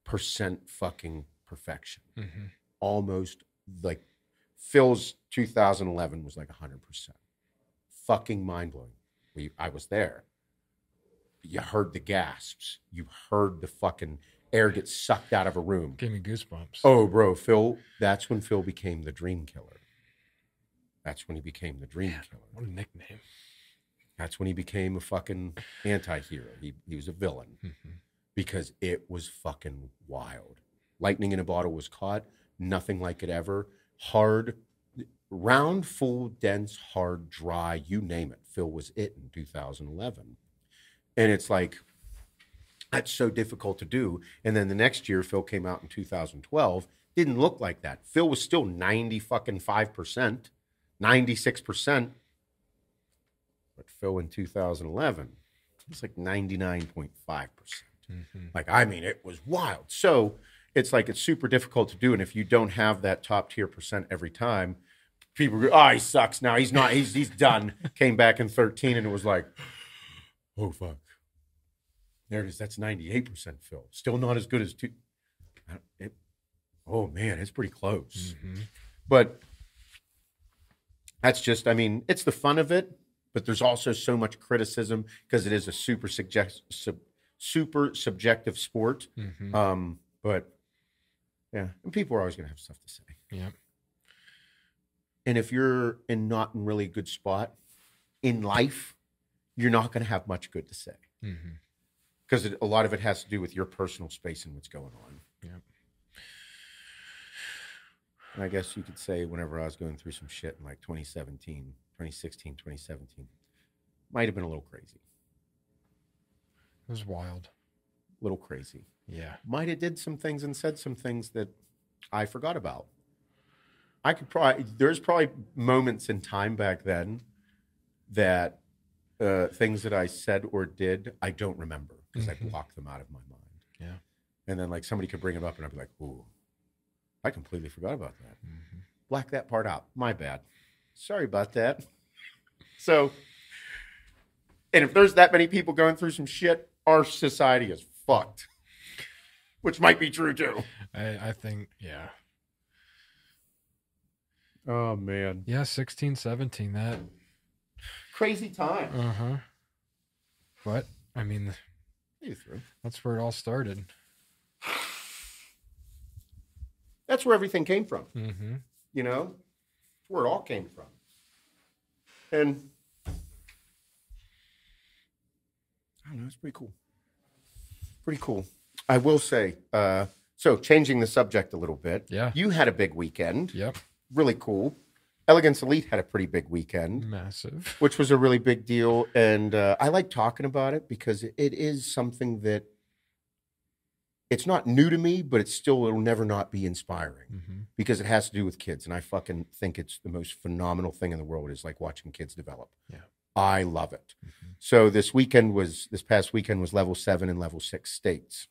percent fucking perfection. Mm-hmm. Almost like Phil's two thousand eleven was like one hundred percent. Fucking mind-blowing. We, I was there. You heard the gasps. You heard the fucking air get sucked out of a room. Gave me goosebumps. Oh, bro, Phil, that's when Phil became the Dream Killer. That's when he became the Dream Man, Killer. What a nickname. That's when he became a fucking anti-hero. He, he was a villain, mm-hmm. because it was fucking wild. Lightning in a bottle was caught. Nothing like it ever. Hard, round, full, dense, hard, dry, you name it. Phil was it in two thousand eleven. And it's like, that's so difficult to do. And then the next year, Phil came out in two thousand twelve. Didn't look like that. Phil was still ninety fucking five percent, ninety-six percent. But Phil in two thousand eleven, it's like ninety-nine point five percent. Mm-hmm. Like, I mean, it was wild. So it's like, it's super difficult to do. And if you don't have that top tier percent every time, people go, oh, he sucks now. He's not. He's he's done. Came back in thirteen, and it was like, oh, fuck. There it is. That's ninety-eight percent Phil. Still not as good as two. It, oh, man, it's pretty close. Mm-hmm. But that's just, I mean, it's the fun of it, but there's also so much criticism because it is a super, subject, sub, super subjective sport. Mm-hmm. Um, but, yeah, and people are always going to have stuff to say. Yeah. And if you're in not in really good spot in life, you're not going to have much good to say, because mm-hmm. a lot of it has to do with your personal space and what's going on. Yep. And I guess you could say whenever I was going through some shit in like twenty seventeen, twenty sixteen, twenty seventeen, might have been a little crazy. It was wild. A little crazy. Yeah. Might have did some things and said some things that I forgot about. I could probably, there's probably moments in time back then that uh, things that I said or did, I don't remember because mm-hmm. I blocked them out of my mind. Yeah. And then like somebody could bring it up and I'd be like, ooh, I completely forgot about that. Mm-hmm. Black that part out. My bad. Sorry about that. So, and if there's that many people going through some shit, our society is fucked, which might be true too. I, I think, yeah. Oh man. Yeah, sixteen, seventeen, that crazy time. Uh-huh. But I mean that's where it all started. That's where everything came from. Mm-hmm. You know? That's where it all came from. And I don't know, it's pretty cool. Pretty cool. I will say, uh, so changing the subject a little bit. Yeah. You had a big weekend. Yep. Really cool. Elegance Elite had a pretty big weekend. Massive. Which was a really big deal. And uh, I like talking about it because it is something that it's not new to me, but it's still, it'll never not be inspiring mm-hmm. because it has to do with kids. And I fucking think it's the most phenomenal thing in the world is like watching kids develop. Yeah. I love it. Mm-hmm. So this weekend was, this past weekend was level seven and level six states.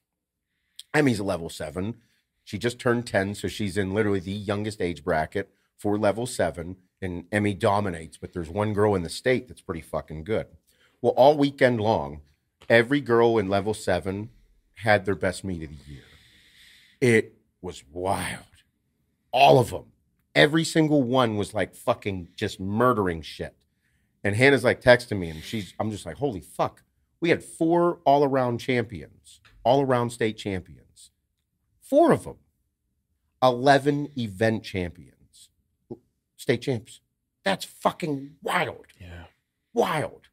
Emmy's a level seven. She just turned ten, so she's in literally the youngest age bracket for level seven, and Emmy dominates, but there's one girl in the state that's pretty fucking good. Well, all weekend long, every girl in level seven had their best meet of the year. It was wild. All of them. Every single one was like fucking just murdering shit. And Hannah's like texting me, and she's, I'm just like, holy fuck. We had four all-around champions, all-around state champions. Four of them, eleven event champions, state champs. That's fucking wild. Yeah. Wild.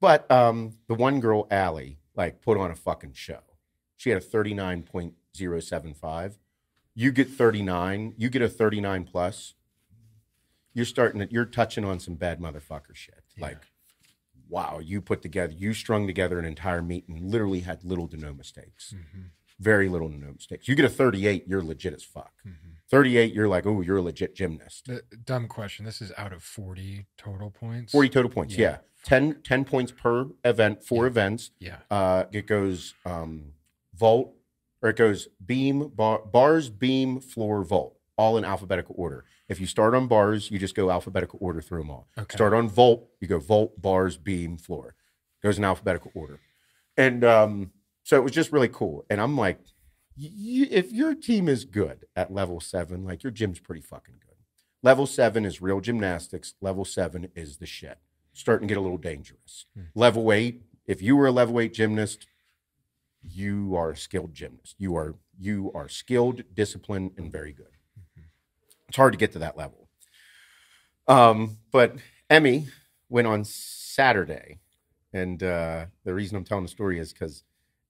But um, the one girl, Allie, like put on a fucking show. She had a thirty-nine point oh seven five. You get thirty-nine, you get a thirty-nine plus. You're starting to, you're touching on some bad motherfucker shit. Yeah. Like, wow, you put together, you strung together an entire meet and literally had little to no mistakes. Mm-hmm. Very little to no mistakes. You get a thirty-eight, you're legit as fuck. Mm-hmm. thirty-eight, you're like, oh, you're a legit gymnast. The, dumb question. This is out of forty total points? forty total points, yeah. yeah. ten, ten points per event, four yeah. events. Yeah. Uh, it goes um, vault, or it goes beam, bar, bars, beam, floor, vault, all in alphabetical order. If you start on bars, you just go alphabetical order through them all. Okay. Start on vault, you go vault, bars, beam, floor. Goes in alphabetical order. And... um So it was just really cool. And I'm like, you, if your team is good at level seven, like your gym's pretty fucking good. Level seven is real gymnastics. Level seven is the shit. Starting to get a little dangerous. Mm. Level eight, if you were a level eight gymnast, you are a skilled gymnast. You are, you are skilled, disciplined, and very good. Mm-hmm. It's hard to get to that level. Um, but Emmy went on Saturday. And uh, the reason I'm telling the story is because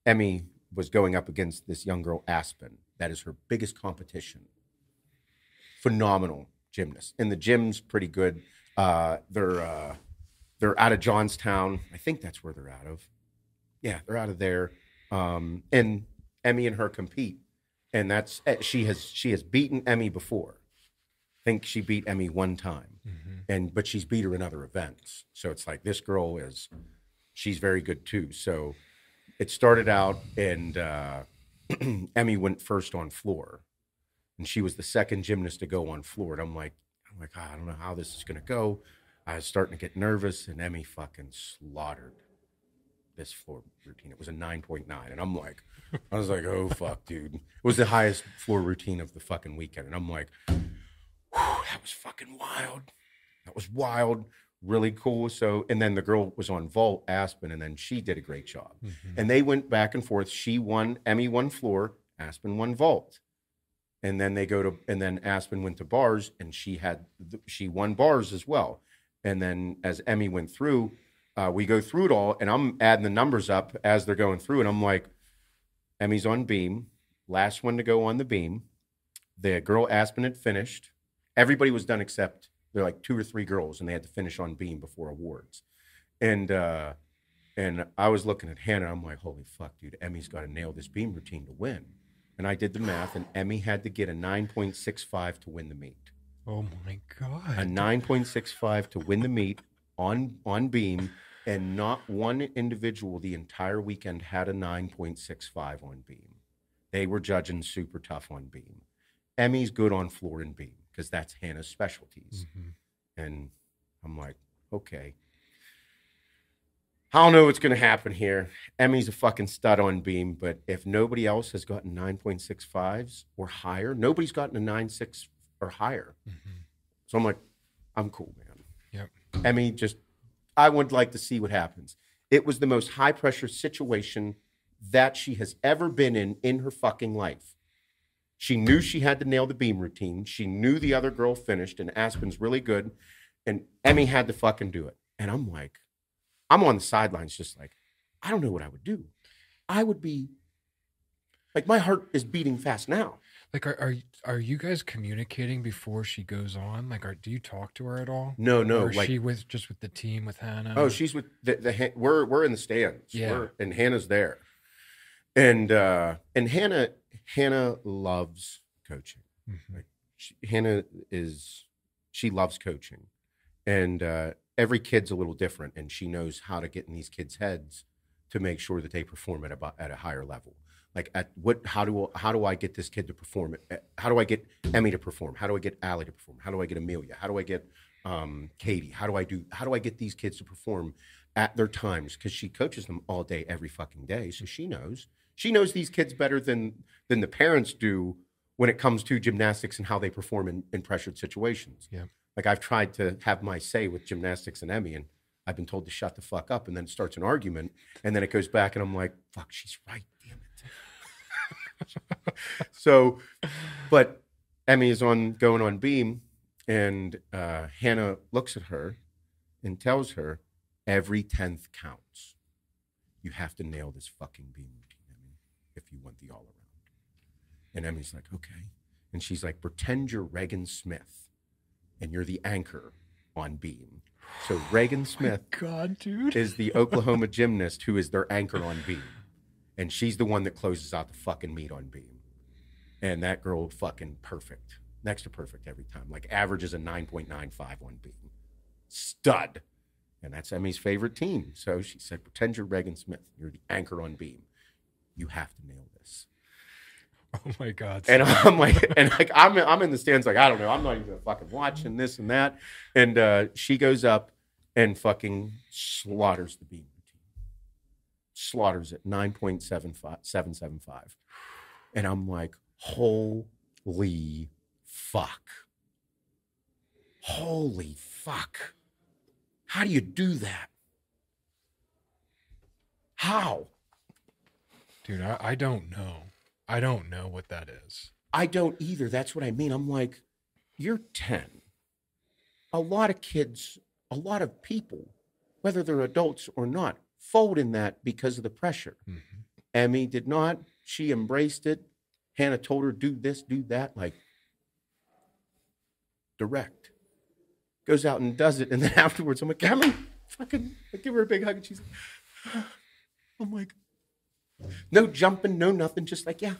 Emmy was going up against this young girl, Aspen. That is her biggest competition. Phenomenal gymnast. And the gym's pretty good. Uh, they're uh, they're out of Johnstown. I think that's where they're out of. Yeah, they're out of there. Um, and Emmy and her compete. And that's she has she has beaten Emmy before. I think she beat Emmy one time. Mm-hmm. And but she's beat her in other events. So it's like this girl is, she's very good too. So it started out, and uh, Emmy went first on floor, and she was the second gymnast to go on floor. And I'm like, I'm like, I don't know how this is gonna go. I was starting to get nervous, and Emmy fucking slaughtered this floor routine. It was a nine point nine, and I'm like, I was like, oh fuck, dude. It was the highest floor routine of the fucking weekend, and I'm like, that was fucking wild. That was wild. Really cool. So, and then the girl was on vault, Aspen, and then she did a great job. Mm-hmm. And they went back and forth. She won, Emmy won floor, Aspen won vault. And then they go to, and then Aspen went to bars, and she had, she won bars as well. And then as Emmy went through, uh, we go through it all, and I'm adding the numbers up as they're going through, and I'm like, Emmy's on beam, last one to go on the beam. The girl Aspen had finished. Everybody was done except they're like two or three girls, and they had to finish on beam before awards. And uh, and I was looking at Hannah. I'm like, holy fuck, dude. Emmy's got to nail this beam routine to win. And I did the math, and Emmy had to get a nine point six five to win the meet. Oh my God. A nine point six five to win the meet on on beam, and not one individual the entire weekend had a nine point six five on beam. They were judging super tough on beam. Emmy's good on floor and beam because that's Hannah's specialties. Mm-hmm. And I'm like, okay. I don't know what's going to happen here. Emmy's a fucking stud on beam, but if nobody else has gotten nine point six fives or higher, nobody's gotten a nine point six or higher. Mm-hmm. So I'm like, I'm cool, man. Yep. Emmy just, I would like to see what happens. It was the most high-pressure situation that she has ever been in in her fucking life. She knew she had to nail the beam routine. She knew the other girl finished, and Aspen's really good, and Emmy had to fucking do it. And I'm like, I'm on the sidelines just like, I don't know what I would do. I would be, like, my heart is beating fast now. Like, are are, are you guys communicating before she goes on? Like, are, do you talk to her at all? No, no. Or is like, she with, just with the team, with Hannah? Oh, she's with, the, the we're we're in the stands. Yeah. We're, and Hannah's there. And uh, and Hannah, Hannah loves coaching. Mm-hmm. Like, she, Hannah is, she loves coaching. And, uh, every kid's a little different, and she knows how to get in these kids' heads to make sure that they perform at a, at a higher level. Like, at what? How do how do I get this kid to perform? How do I get Emmy to perform? How do I get Allie to perform? How do I get Amelia? How do I get um, Katie? How do I do? How do I get these kids to perform at their times? Because she coaches them all day, every fucking day, so she knows. She knows these kids better than than the parents do when it comes to gymnastics and how they perform in, in pressured situations. Yeah. Like, I've tried to have my say with gymnastics and Emmy, and I've been told to shut the fuck up, and then it starts an argument, and then it goes back, and I'm like, fuck, she's right, damn it. So, but Emmy is on going on beam, and uh, Hannah looks at her and tells her, every tenth counts. You have to nail this fucking beam routine, Emmy, if you want the all around. And Emmy's like, okay. And she's like, pretend you're Reagan Smith, and you're the anchor on beam. So Reagan Smith oh God, dude. is the Oklahoma gymnast who is their anchor on beam. And she's the one that closes out the fucking meet on beam. And that girl fucking perfect. Next to perfect every time. Like, averages a nine point nine five on beam. Stud. And that's Emmy's favorite team. So she said, pretend you're Reagan Smith. You're the anchor on beam. You have to nail this. Oh my God! And I'm like, and like, I'm I'm in the stands, like, I don't know, I'm not even fucking watching this and that. And uh, she goes up and fucking slaughters the beam routine, slaughters it, nine point seven five seven seven five. And I'm like, holy fuck, holy fuck! How do you do that? How? Dude, I, I don't know. I don't know what that is. I don't either. That's what I mean. I'm like, you're ten. A lot of kids, a lot of people, whether they're adults or not, fold in that because of the pressure. Mm-hmm. Emmy did not. She embraced it. Hannah told her, do this, do that, like, direct. Goes out and does it. And then afterwards, I'm like, Emmy, fucking, I give her a big hug. And she's like, I'm like, no jumping, no nothing, just like, yeah,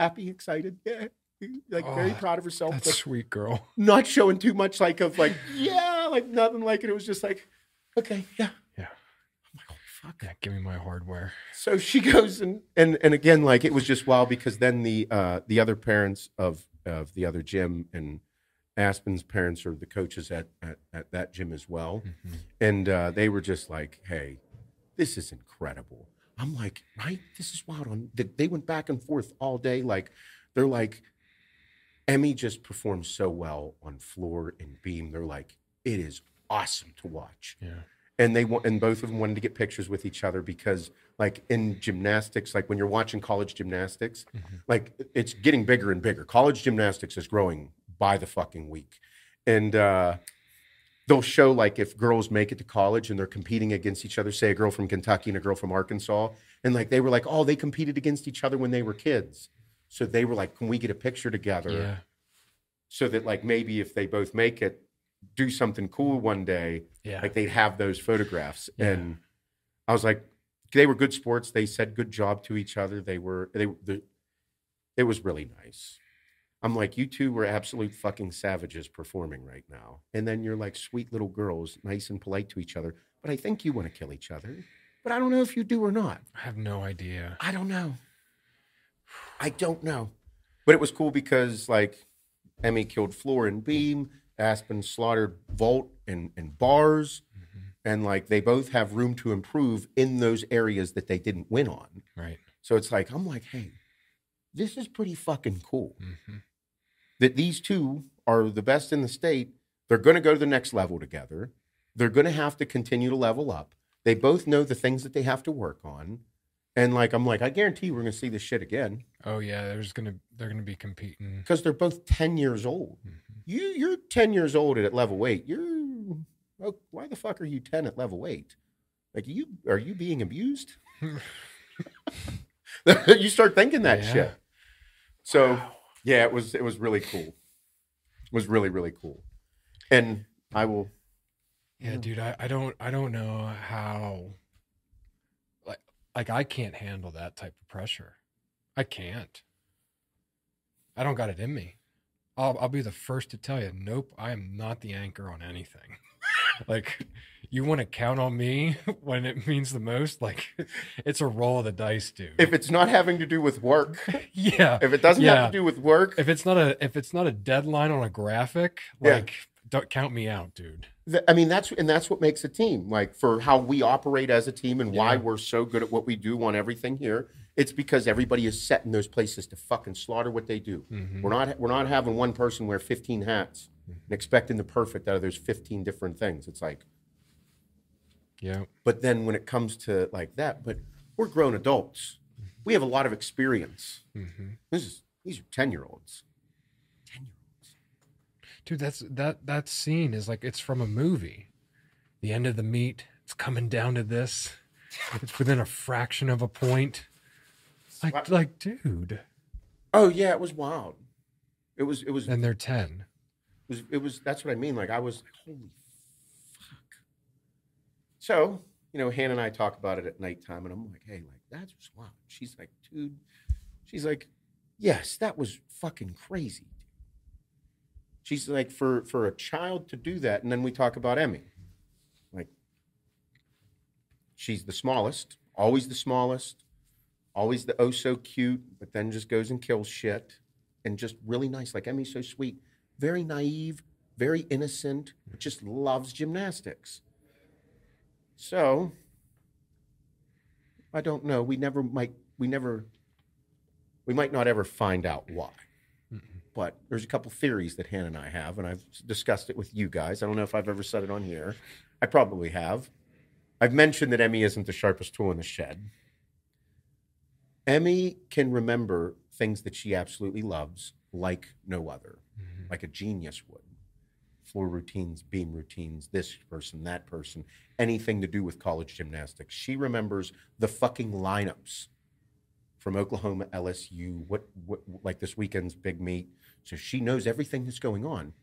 happy, excited, yeah, like, oh, very proud of herself. That's sweet girl. Not showing too much, like, of, like, yeah, like, nothing like it. It was just like, okay, yeah. Yeah. I'm like, holy fuck. Yeah, give me my hardware. So she goes, and, and, and again, like, it was just wild because then the uh, the other parents of, of the other gym, and Aspen's parents are the coaches at, at, at that gym as well. Mm-hmm. And uh, they were just like, hey, this is incredible. I'm like, right? This is wild. On they went back and forth all day. Like, they're like, Emmy just performs so well on floor and beam. They're like, it is awesome to watch. Yeah. And they want, and both of them wanted to get pictures with each other because, like, in gymnastics, like, when you're watching college gymnastics, mm-hmm. like, it's getting bigger and bigger. College gymnastics is growing by the fucking week, and uh, they'll show, like, if girls make it to college and they're competing against each other, say a girl from Kentucky and a girl from Arkansas. And, like, they were like, oh, they competed against each other when they were kids. So they were like, can we get a picture together? Yeah. So that, like, maybe if they both make it, do something cool one day. Yeah. Like, they'd have those photographs. Yeah. And I was like, they were good sports. They said good job to each other. They were, they, they it was really nice. I'm like, you two were absolute fucking savages performing right now. And then you're like sweet little girls, nice and polite to each other. But I think you want to kill each other. But I don't know if you do or not. I have no idea. I don't know. I don't know. But it was cool because, like, Emmy killed Floor and Beam. Aspen slaughtered Volt and, and Bars. Mm-hmm. And, like, they both have room to improve in those areas that they didn't win on. Right. So it's like, I'm like, hey, this is pretty fucking cool. Mm-hmm. That these two are the best in the state. They're going to go to the next level together. They're going to have to continue to level up. They both know the things that they have to work on. And, like, I'm like, I guarantee we're going to see this shit again. Oh, yeah. There's gonna, they're going to be competing. Because they're both ten years old. Mm-hmm. You, you're ten years old at level eight. You're, oh, why the fuck are you ten at level eight? Like, you are you being abused? You start thinking that yeah. shit. So, wow. yeah, it was, it was really cool. It was really, really cool. And I will... Yeah, dude, I, I don't I don't know how, like, like I can't handle that type of pressure. I can't. I don't got it in me. I'll I'll be the first to tell you, nope, I am not the anchor on anything. Like, you want to count on me when it means the most? Like, it's a roll of the dice, dude. If it's not having to do with work. Yeah. If it doesn't yeah. have to do with work. If it's not a if it's not a deadline on a graphic, like yeah. don't count me out, dude. I mean, that's, and that's what makes a team, like, for how we operate as a team and yeah. why we're so good at what we do on everything here. It's because everybody is set in those places to fucking slaughter what they do. Mm-hmm. We're not, we're not having one person wear fifteen hats mm-hmm. and expecting the perfect out of those fifteen different things. It's like, yeah. But then when it comes to like that, but we're grown adults. Mm-hmm. We have a lot of experience. Mm-hmm. This is, these are ten year olds. Dude, that's that that scene is like, it's from a movie. The end of the meet, it's coming down to this. It's within a fraction of a point. Like, what? Like, dude. Oh yeah, it was wild. It was, it was. And they're ten. It was, it was. That's what I mean. Like, I was like, holy fuck. So, you know, Hannah and I talk about it at nighttime, and I'm like, hey, like, that's what's wild. She's like, dude. She's like, yes, that was fucking crazy. She's like, for, for a child to do that. And then we talk about Emmy. Like, she's the smallest, always the smallest, always the oh so cute, but then just goes and kills shit. And just really nice. Like, Emmy's so sweet. Very naive, very innocent, but just loves gymnastics. So, I don't know. We never might, we never, we might not ever find out why. But there's a couple theories that Hannah and I have, and I've discussed it with you guys. I don't know if I've ever said it on here. I probably have. I've mentioned that Emmy isn't the sharpest tool in the shed. Emmy can remember things that she absolutely loves like no other, mm-hmm. like a genius would. Floor routines, beam routines, this person, that person, anything to do with college gymnastics. She remembers the fucking lineups from Oklahoma, L S U, what, what like this weekend's big meet. So she knows everything that's going on.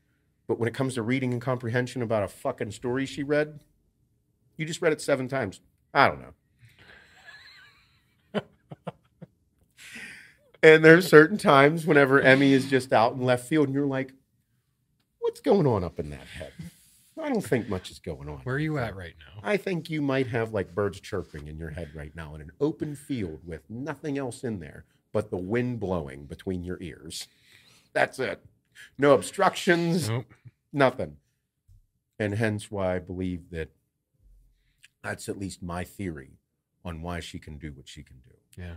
But when it comes to reading and comprehension about a fucking story she read, you just read it seven times. I don't know. And there are certain times whenever Emmy is just out in left field and you're like, what's going on up in that head? I don't think much is going on. Where are you at right now? I think you might have like birds chirping in your head right now in an open field with nothing else in there but the wind blowing between your ears. That's it. No obstructions, nope. Nothing. And hence why I believe that that's at least my theory on why she can do what she can do. Yeah.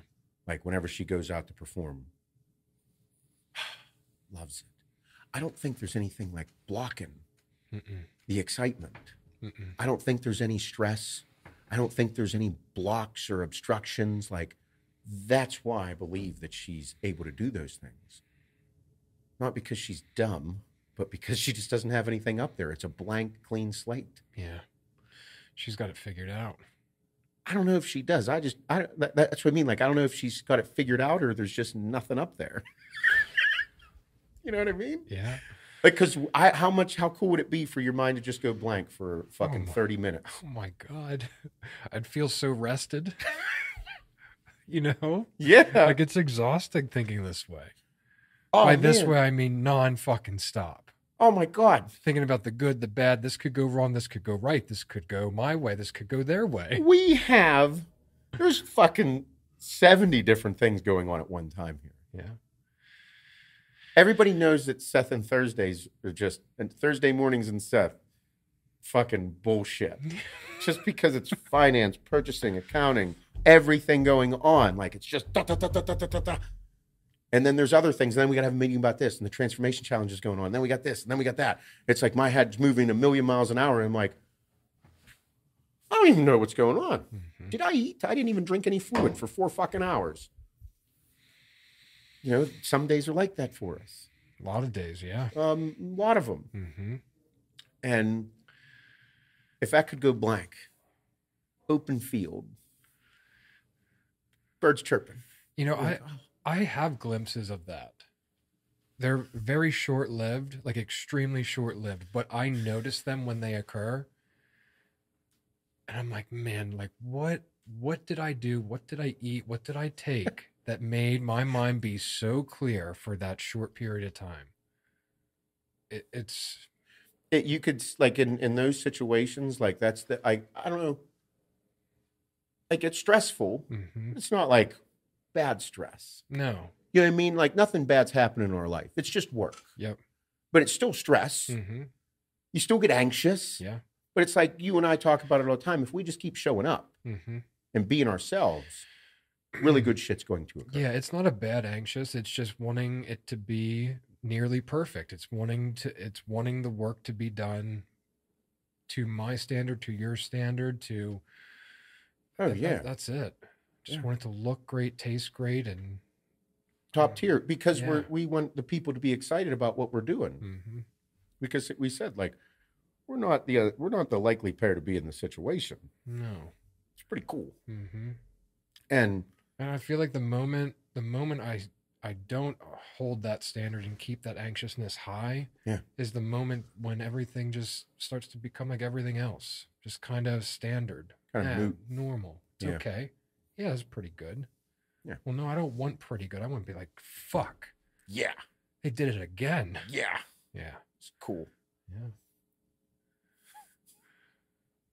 Like whenever she goes out to perform, loves it. I don't think there's anything like blocking. Mm-mm. The excitement. Mm-mm. I don't think there's any stress. I don't think there's any blocks or obstructions. Like, that's why I believe that she's able to do those things. Not because she's dumb, but because she just doesn't have anything up there. It's a blank, clean slate. Yeah. She's got it figured out. I don't know if she does. I just, I, that, that's what I mean. Like, I don't know if she's got it figured out or there's just nothing up there. You know what I mean? Yeah. Because like, how much, how cool would it be for your mind to just go blank for fucking oh my, thirty minutes? Oh my God. I'd feel so rested. You know? Yeah. Like, it's exhausting thinking this way. Oh, By man. this way, I mean non-fucking stop. Oh, my God. Thinking about the good, the bad. This could go wrong. This could go right. This could go my way. This could go their way. We have, there's fucking seventy different things going on at one time here. Yeah. Everybody knows that Seth and Thursdays are just, and Thursday mornings and Seth, fucking bullshit. Just because it's finance, purchasing, accounting, everything going on. Like, it's just da, da, da, da, da, da, da. And then there's other things. And then we got to have a meeting about this. And the transformation challenge is going on. And then we got this. And then we got that. It's like my head's moving a million miles an hour. And I'm like, I don't even know what's going on. Mm-hmm. Did I eat? I didn't even drink any fluid for four fucking hours. You know, some days are like that for us. A lot of days, yeah. Um, a lot of them. Mm-hmm. And if that could go blank, open field, birds chirping. You know, I... I have glimpses of that. They're very short-lived, like extremely short-lived, but I notice them when they occur. And I'm like, man, like what what did I do? What did I eat? What did I take that made my mind be so clear for that short period of time? It, it's... It, you could, like in, in those situations, like that's the, I, I don't know. Like it's stressful. Mm-hmm. It's not like... bad stress. No. You know what I mean? Like nothing bad's happening in our life. It's just work. Yep. But it's still stress. Mm-hmm. You still get anxious. Yeah. But it's like you and I talk about it all the time. If we just keep showing up mm-hmm. and being ourselves, really good shit's going to occur. Yeah, it's not a bad anxious. It's just wanting it to be nearly perfect. It's wanting to, it's wanting the work to be done to my standard, to your standard, to... Oh, that, yeah. That, that's it. Just yeah. want it to look great, taste great, and top um, tier because yeah. we're we want the people to be excited about what we're doing. Mm-hmm. Because we said like we're not the uh, we're not the likely pair to be in the situation. No, it's pretty cool. Mm-hmm. And and I feel like the moment the moment I I don't hold that standard and keep that anxiousness high, yeah. is the moment when everything just starts to become like everything else, just kind of standard, kind yeah, of normal. It's yeah. okay. Yeah, it's pretty good. Yeah. Well, no, I don't want pretty good. I want to be like, fuck. Yeah. They did it again. Yeah. Yeah. It's cool. Yeah.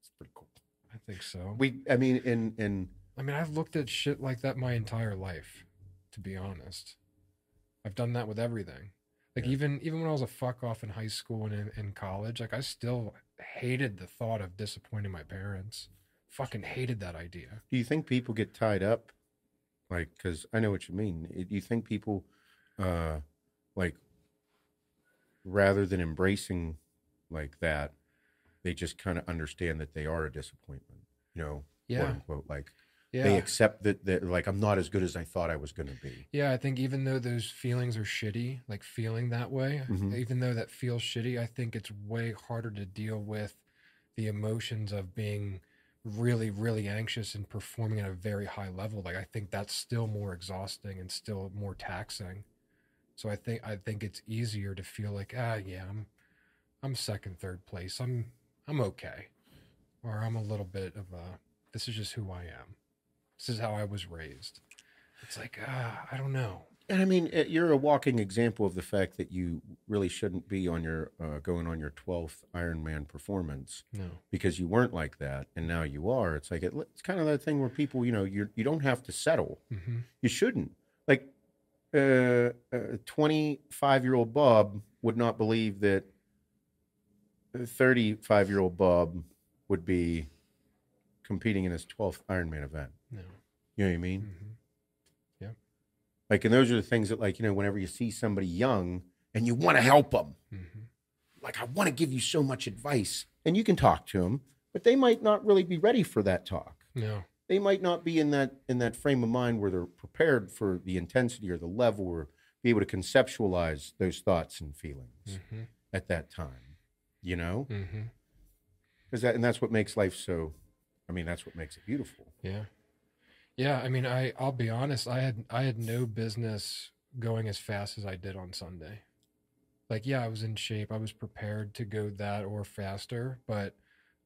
It's pretty cool. I think so. We, I mean, in, in. I mean, I've looked at shit like that my entire life, to be honest. I've done that with everything. Like yeah. even, even when I was a fuck off in high school and in, in college, like I still hated the thought of disappointing my parents. Fucking hated that idea. Do you think people get tied up? Like, because I know what you mean. Do you think people, uh, like, rather than embracing like that, they just kind of understand that they are a disappointment, you know? Yeah. Quote unquote. Like, yeah. they accept that, that, like, I'm not as good as I thought I was going to be. Yeah, I think even though those feelings are shitty, like feeling that way, mm-hmm. even though that feels shitty, I think it's way harder to deal with the emotions of being really really anxious and performing at a very high level. Like I think that's still more exhausting and still more taxing. So I think I think it's easier to feel like ah yeah I'm I'm second, third place, I'm I'm okay, or I'm a little bit of a this is just who I am, this is how I was raised. It's like ah I don't know. And I mean you're a walking example of the fact that you really shouldn't be on your uh, going on your twelfth Ironman performance. No, because you weren't like that, and now you are. It's like it, it's kind of that thing where people, you know, you you don't have to settle. Mm-hmm. You shouldn't. Like, uh, uh, twenty-five-year-old Bob would not believe that thirty-five-year-old Bob would be competing in his twelfth Ironman event. No, you know what I mean. Mm-hmm. Like, and those are the things that, like, you know, whenever you see somebody young and you want to help them, mm-hmm. like, I want to give you so much advice. And you can talk to them, but they might not really be ready for that talk. No. They might not be in that in that frame of mind where they're prepared for the intensity or the level or be able to conceptualize those thoughts and feelings mm-hmm. at that time, you know? Mm-hmm. 'Cause that, and that's what makes life so, I mean, that's what makes it beautiful. Yeah. Yeah, I mean, I, I'll be honest, I had I had no business going as fast as I did on Sunday. Like, yeah, I was in shape. I was prepared to go that or faster. But,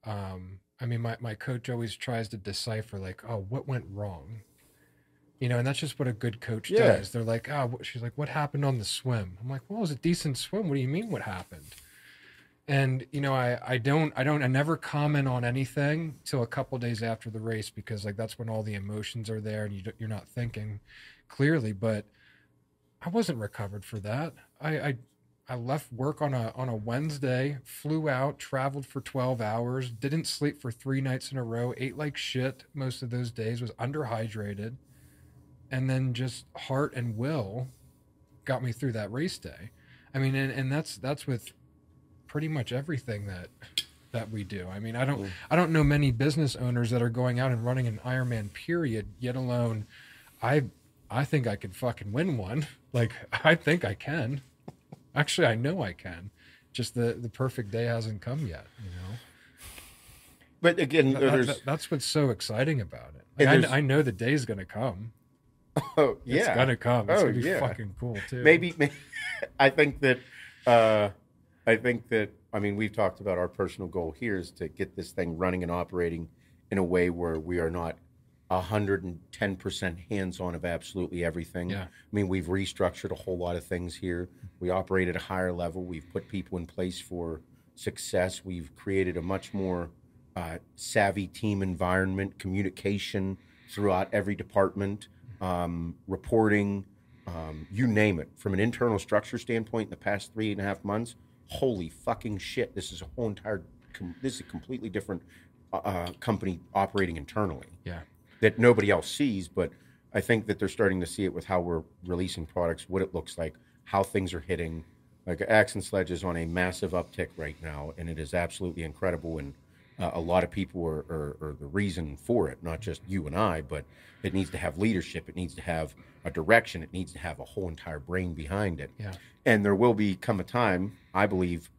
um, I mean, my, my coach always tries to decipher, like, oh, what went wrong? You know, and that's just what a good coach yeah. does. They're like, oh, she's like, what happened on the swim? I'm like, well, it was a decent swim. What do you mean what happened? And, you know, I, I don't, I don't, I never comment on anything till a couple of days after the race, because like, that's when all the emotions are there and you you're not thinking clearly, but I wasn't recovered for that. I, I, I left work on a, on a Wednesday, flew out, traveled for twelve hours, didn't sleep for three nights in a row, ate like shit most of those days, was underhydrated. And then just heart and will got me through that race day. I mean, and, and that's that's with pretty much everything that that we do. I mean, I don't I don't know many business owners that are going out and running an Ironman period, yet alone I I think I could fucking win one. Like, I think I can. Actually, I know I can. Just the, the perfect day hasn't come yet, you know. But again, that, that, that, that's what's so exciting about it. Like, I, I know the day's going to come. Oh yeah, it's gonna come. It's oh, gonna be yeah. fucking cool too. Maybe, maybe I think that uh, I think that I mean we've talked about our personal goal here is to get this thing running and operating in a way where we are not a hundred and ten percent hands on of absolutely everything. Yeah. I mean we've restructured a whole lot of things here. We operate at a higher level. We've put people in place for success. We've created a much more uh, savvy team environment, communication throughout every department. Um, reporting, um, you name it. From an internal structure standpoint, in the past three and a half months, holy fucking shit! This is a whole entire, com- this is a completely different uh, company operating internally. Yeah, that nobody else sees, but I think that they're starting to see it with how we're releasing products, what it looks like, how things are hitting. Like Axe and Sledge is on a massive uptick right now, and it is absolutely incredible. And Uh, a lot of people are, are, are the reason for it, not just you and I, but it needs to have leadership. It needs to have a direction. It needs to have a whole entire brain behind it. Yeah. And there will be come a time, I believe,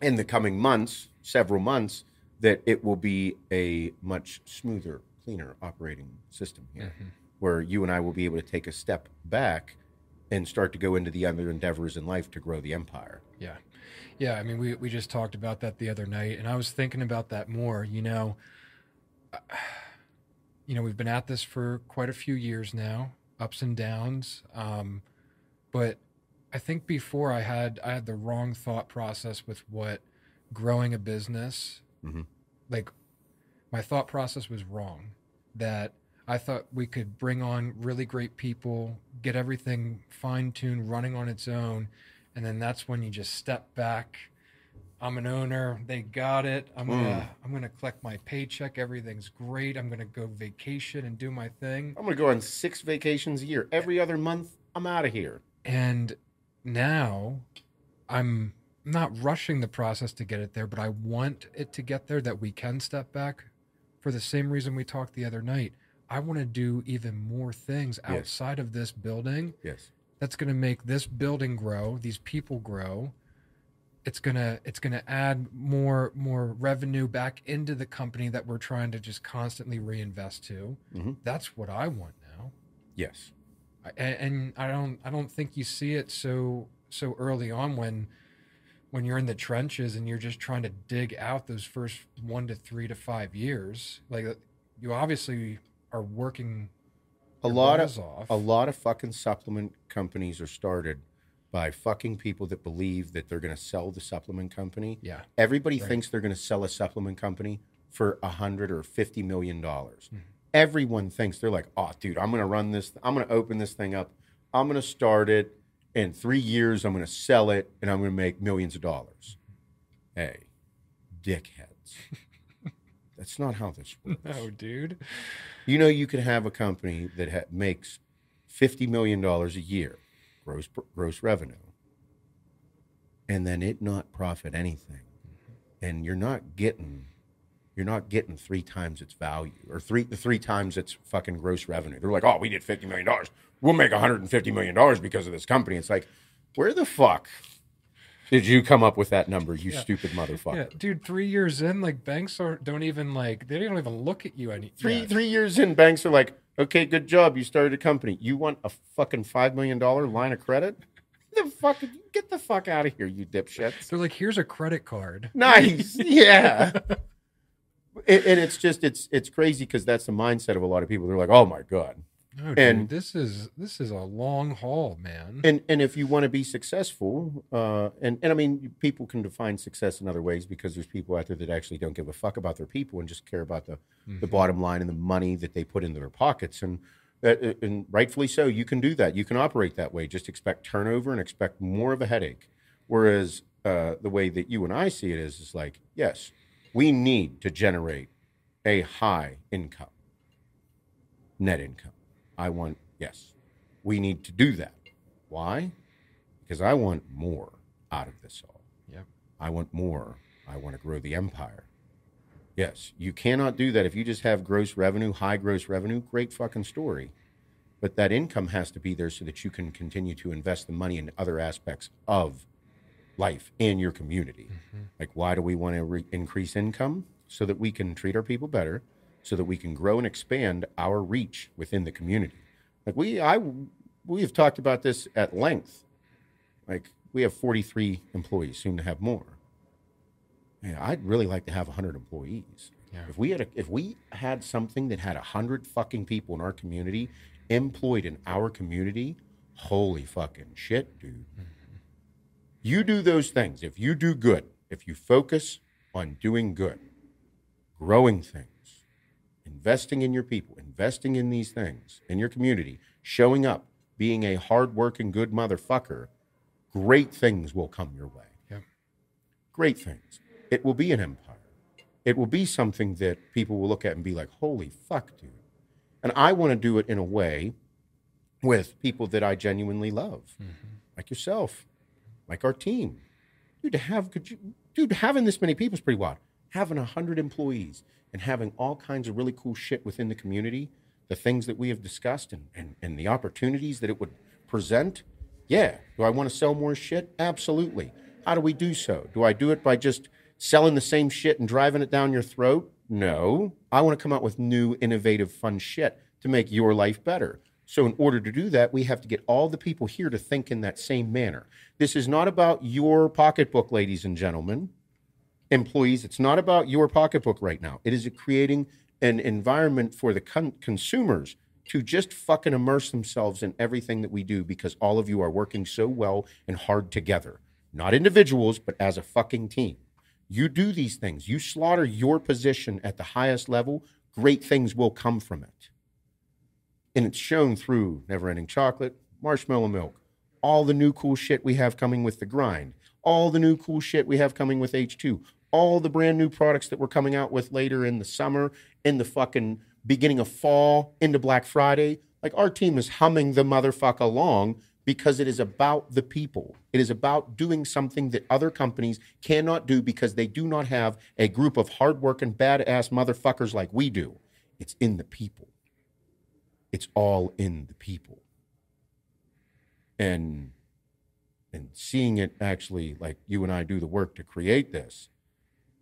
in the coming months, several months, that it will be a much smoother, cleaner operating system here, mm-hmm. where you and I will be able to take a step back and start to go into the other endeavors in life to grow the empire. Yeah. Yeah, I mean, we, we just talked about that the other night, and I was thinking about that more. You know, uh, you know, we've been at this for quite a few years now, ups and downs. Um, but I think before I had I had the wrong thought process with what growing a business, mm-hmm. like my thought process was wrong. That I thought we could bring on really great people, get everything fine-tuned, running on its own. And then that's when you just step back. I'm an owner. They got it. I'm mm. gonna I'm gonna collect my paycheck. Everything's great. I'm gonna go vacation and do my thing. I'm gonna go on six vacations a year. Every other month, I'm out of here. And now I'm not rushing the process to get it there, but I want it to get there that we can step back for the same reason we talked the other night. I want to do even more things outside yes. of this building. Yes. That's going to make this building grow, these people grow. It's going to it's going to add more more revenue back into the company that we're trying to just constantly reinvest to. Mm-hmm. That's what I want now. Yes. I, and I don't I don't think you see it so so early on when when you're in the trenches and you're just trying to dig out those first one to three to five years. Like, you obviously are working A lot of off. a lot of fucking supplement companies are started by fucking people that believe that they're going to sell the supplement company. Yeah, everybody right. thinks they're going to sell a supplement company for a hundred or fifty million dollars. Mm-hmm. Everyone thinks they're like, oh, dude, I'm going to run this. I'm going to open this thing up. I'm going to start it. In three years, I'm going to sell it, and I'm going to make millions of dollars. Mm-hmm. Hey, dickheads. That's not how this works. No, dude. You know, you could have a company that ha- makes fifty million dollars a year, gross gross revenue, and then it not profit anything. Mm-hmm. And you're not getting you're not getting three times its value or three three times its fucking gross revenue. They're like, oh, we did fifty million dollars. We'll make one hundred fifty million dollars because of this company. It's like, where the fuck did you come up with that number, you yeah. stupid motherfucker? Yeah. Dude, three years in, like, banks are, don't even, like, they don't even look at you any. Three, yeah. three years in, banks are like, okay, good job, you started a company. You want a fucking five million dollars line of credit? The fuck, get the fuck out of here, you dipshits. They're like, here's a credit card. Nice, yeah. It, and it's just it's it's crazy because that's the mindset of a lot of people. They're like, oh my God. No, dude, and this is this is a long haul, man. And and if you want to be successful, uh, and and I mean, people can define success in other ways because there's people out there that actually don't give a fuck about their people and just care about the mm-hmm. the bottom line and the money that they put into their pockets. And that, and rightfully so, you can do that. You can operate that way. Just expect turnover and expect more of a headache. Whereas uh, the way that you and I see it is, is like, yes, we need to generate a high income, net income. I want, yes, we need to do that. Why? Because I want more out of this all. Yep. I want more. I want to grow the empire. Yes, you cannot do that if you just have gross revenue, high gross revenue, great fucking story. But that income has to be there so that you can continue to invest the money in other aspects of life in your community. Mm-hmm. Like, why do we want to re- increase income? So that we can treat our people better, so that we can grow and expand our reach within the community. Like we, I, we have talked about this at length. Like we have forty-three employees, soon to have more. Yeah, I'd really like to have one hundred employees. Yeah. If we had, a, if we had something that had one hundred fucking people in our community, employed in our community, holy fucking shit, dude. Mm-hmm. You do those things. If you do good, if you focus on doing good, growing things, investing in your people, investing in these things, in your community, showing up, being a hardworking good motherfucker, great things will come your way. Yeah. Great things. It will be an empire. It will be something that people will look at and be like, holy fuck, dude. And I want to do it in a way with people that I genuinely love, mm-hmm. like yourself, like our team. Dude, to have, could you, dude, having this many people is pretty wild. Having one hundred employees and having all kinds of really cool shit within the community, the things that we have discussed and, and, and the opportunities that it would present, yeah. Do I want to sell more shit? Absolutely. How do we do so? Do I do it by just selling the same shit and driving it down your throat? No. I want to come out with new, innovative, fun shit to make your life better. So in order to do that, we have to get all the people here to think in that same manner. This is not about your pocketbook, ladies and gentlemen. Employees, it's not about your pocketbook right now. It is creating an environment for the con- consumers to just fucking immerse themselves in everything that we do because all of you are working so well and hard together. Not individuals, but as a fucking team. You do these things. You slaughter your position at the highest level. Great things will come from it. And it's shown through Never Ending Chocolate, Marshmallow Milk, all the new cool shit we have coming with The Grind, all the new cool shit we have coming with H two, all the brand new products that we're coming out with later in the summer, in the fucking beginning of fall, into Black Friday. Like, our team is humming the motherfucker along because it is about the people. It is about doing something that other companies cannot do because they do not have a group of hardworking, badass motherfuckers like we do. It's in the people. It's all in the people. And and seeing it actually, like you and I do the work to create this,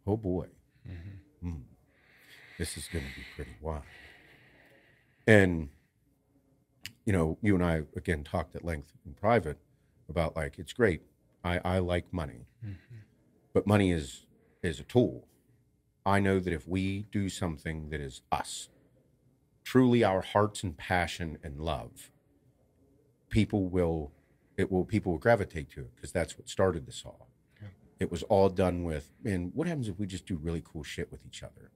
oh boy, mm-hmm. mm, this is going to be pretty wild. And, you know, you and I, again, talked at length in private about, like, it's great. I, I like money, mm-hmm. but money is is a tool. I know that if we do something that is us, truly our hearts and passion and love, people will, it will, people will gravitate to it because that's what started this all. Yeah. It was all done with, man, what happens if we just do really cool shit with each other?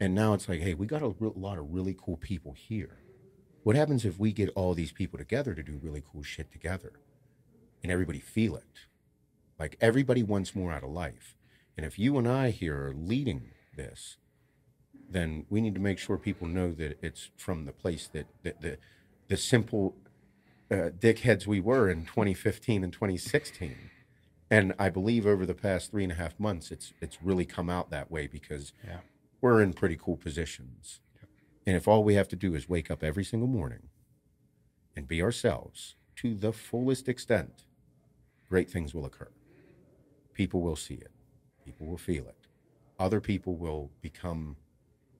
And now it's like, hey, we got a real, lot of really cool people here. What happens if we get all these people together to do really cool shit together and everybody feel it? Like, everybody wants more out of life. And if you and I here are leading this, then we need to make sure people know that it's from the place that, that the, the simple Uh, dickheads we were in twenty fifteen and twenty sixteen. And I believe over the past three and a half months, it's it's really come out that way because yeah. we're in pretty cool positions. Yep. And if all we have to do is wake up every single morning and be ourselves to the fullest extent, great things will occur. People will see it. People will feel it. Other people will become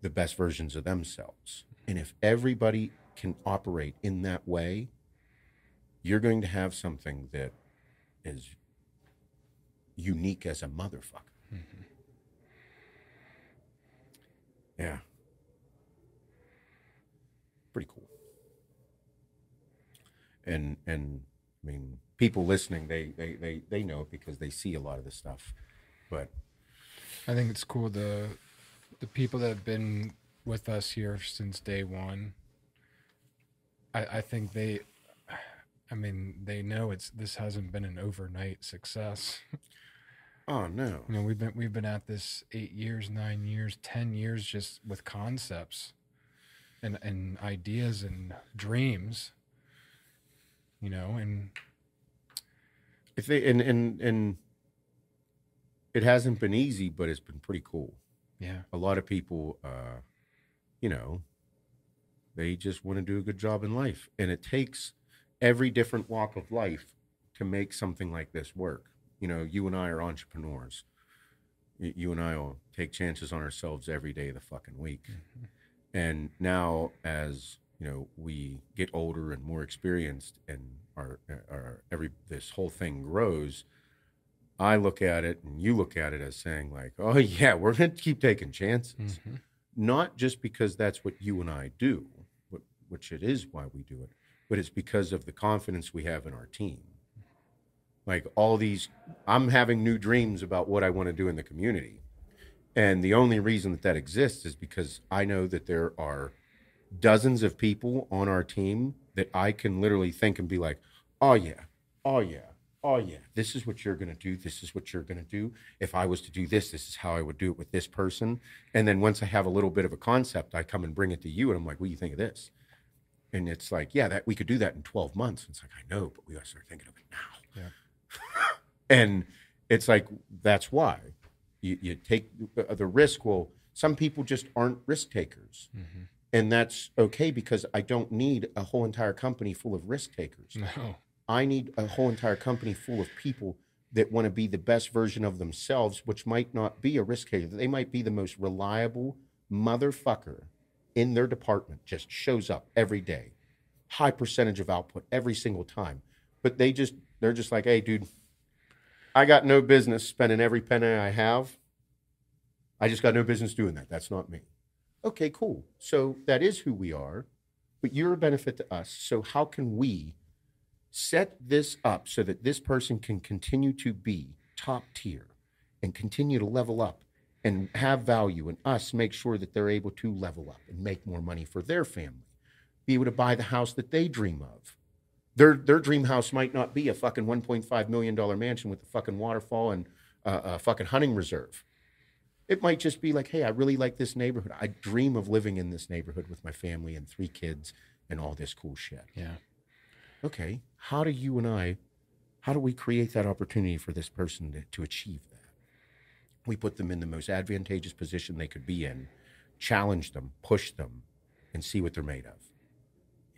the best versions of themselves. And if everybody can operate in that way, you're going to have something that is unique as a motherfucker. Mm-hmm. Yeah. Pretty cool. And, and I mean, people listening, they, they, they, they know it because they see a lot of this stuff, but I think it's cool. The, the people that have been with us here since day one, I, I think they, I mean, they know it's, this hasn't been an overnight success. Oh no. You know, we've been, we've been at this eight years, nine years, ten years, just with concepts and, and ideas and dreams, you know, and if they, and, and, and it hasn't been easy, but it's been pretty cool. Yeah. A lot of people, uh, you know, they just want to do a good job in life, and it takes every different walk of life to make something like this work. You know, you and I are entrepreneurs. You and I will take chances on ourselves every day of the fucking week. Mm-hmm. And now, as you know, we get older and more experienced, and our our every this whole thing grows. I look at it and you look at it as saying like, oh yeah, we're going to keep taking chances. Mm-hmm. Not just because that's what you and I do, but, which it is why we do it, but it's because of the confidence we have in our team. Like all these, I'm having new dreams about what I want to do in the community. And the only reason that that exists is because I know that there are dozens of people on our team that I can literally think and be like, oh yeah, oh yeah. Oh yeah, this is what you're going to do. This is what you're going to do. If I was to do this, this is how I would do it with this person. And then once I have a little bit of a concept, I come and bring it to you. And I'm like, what do you think of this? And it's like, yeah, that we could do that in twelve months. And it's like, I know, but we got to start thinking of it now. Yeah. And it's like, that's why you, you take the risk. Well, some people just aren't risk takers. Mm-hmm. And that's okay, because I don't need a whole entire company full of risk takers. No. I need a whole entire company full of people that want to be the best version of themselves, which might not be a risk taker. They might be the most reliable motherfucker in their department, just shows up every day, high percentage of output every single time. But they just, they're just like, hey, dude, I got no business spending every penny I have. I just got no business doing that. That's not me. Okay, cool. So that is who we are, but you're a benefit to us. So how can we set this up so that this person can continue to be top tier and continue to level up and have value, and us make sure that they're able to level up and make more money for their family, be able to buy the house that they dream of. Their their dream house might not be a fucking one point five million dollars mansion with a fucking waterfall and uh, a fucking hunting reserve. It might just be like, hey, I really like this neighborhood. I dream of living in this neighborhood with my family and three kids and all this cool shit. Yeah. Okay, how do you and I, how do we create that opportunity for this person to, to achieve that? We put them in the most advantageous position they could be in, challenge them, push them, and see what they're made of.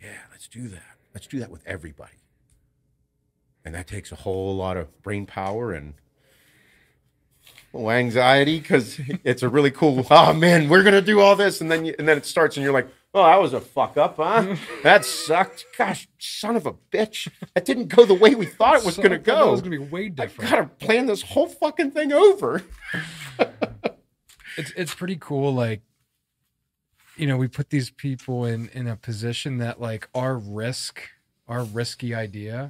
Yeah, let's do that. Let's do that with everybody. And that takes a whole lot of brain power and well, anxiety, because it's a really cool, oh man, we're going to do all this. And then you, and then it starts and you're like, oh, that was a fuck up, huh? That sucked. Gosh, son of a bitch. That didn't go the way we thought it was so going to go. It was going to be way different. I got to plan this whole fucking thing over. It's it's pretty cool. Like, you know, we put these people in, in a position that like our risk, our risky idea,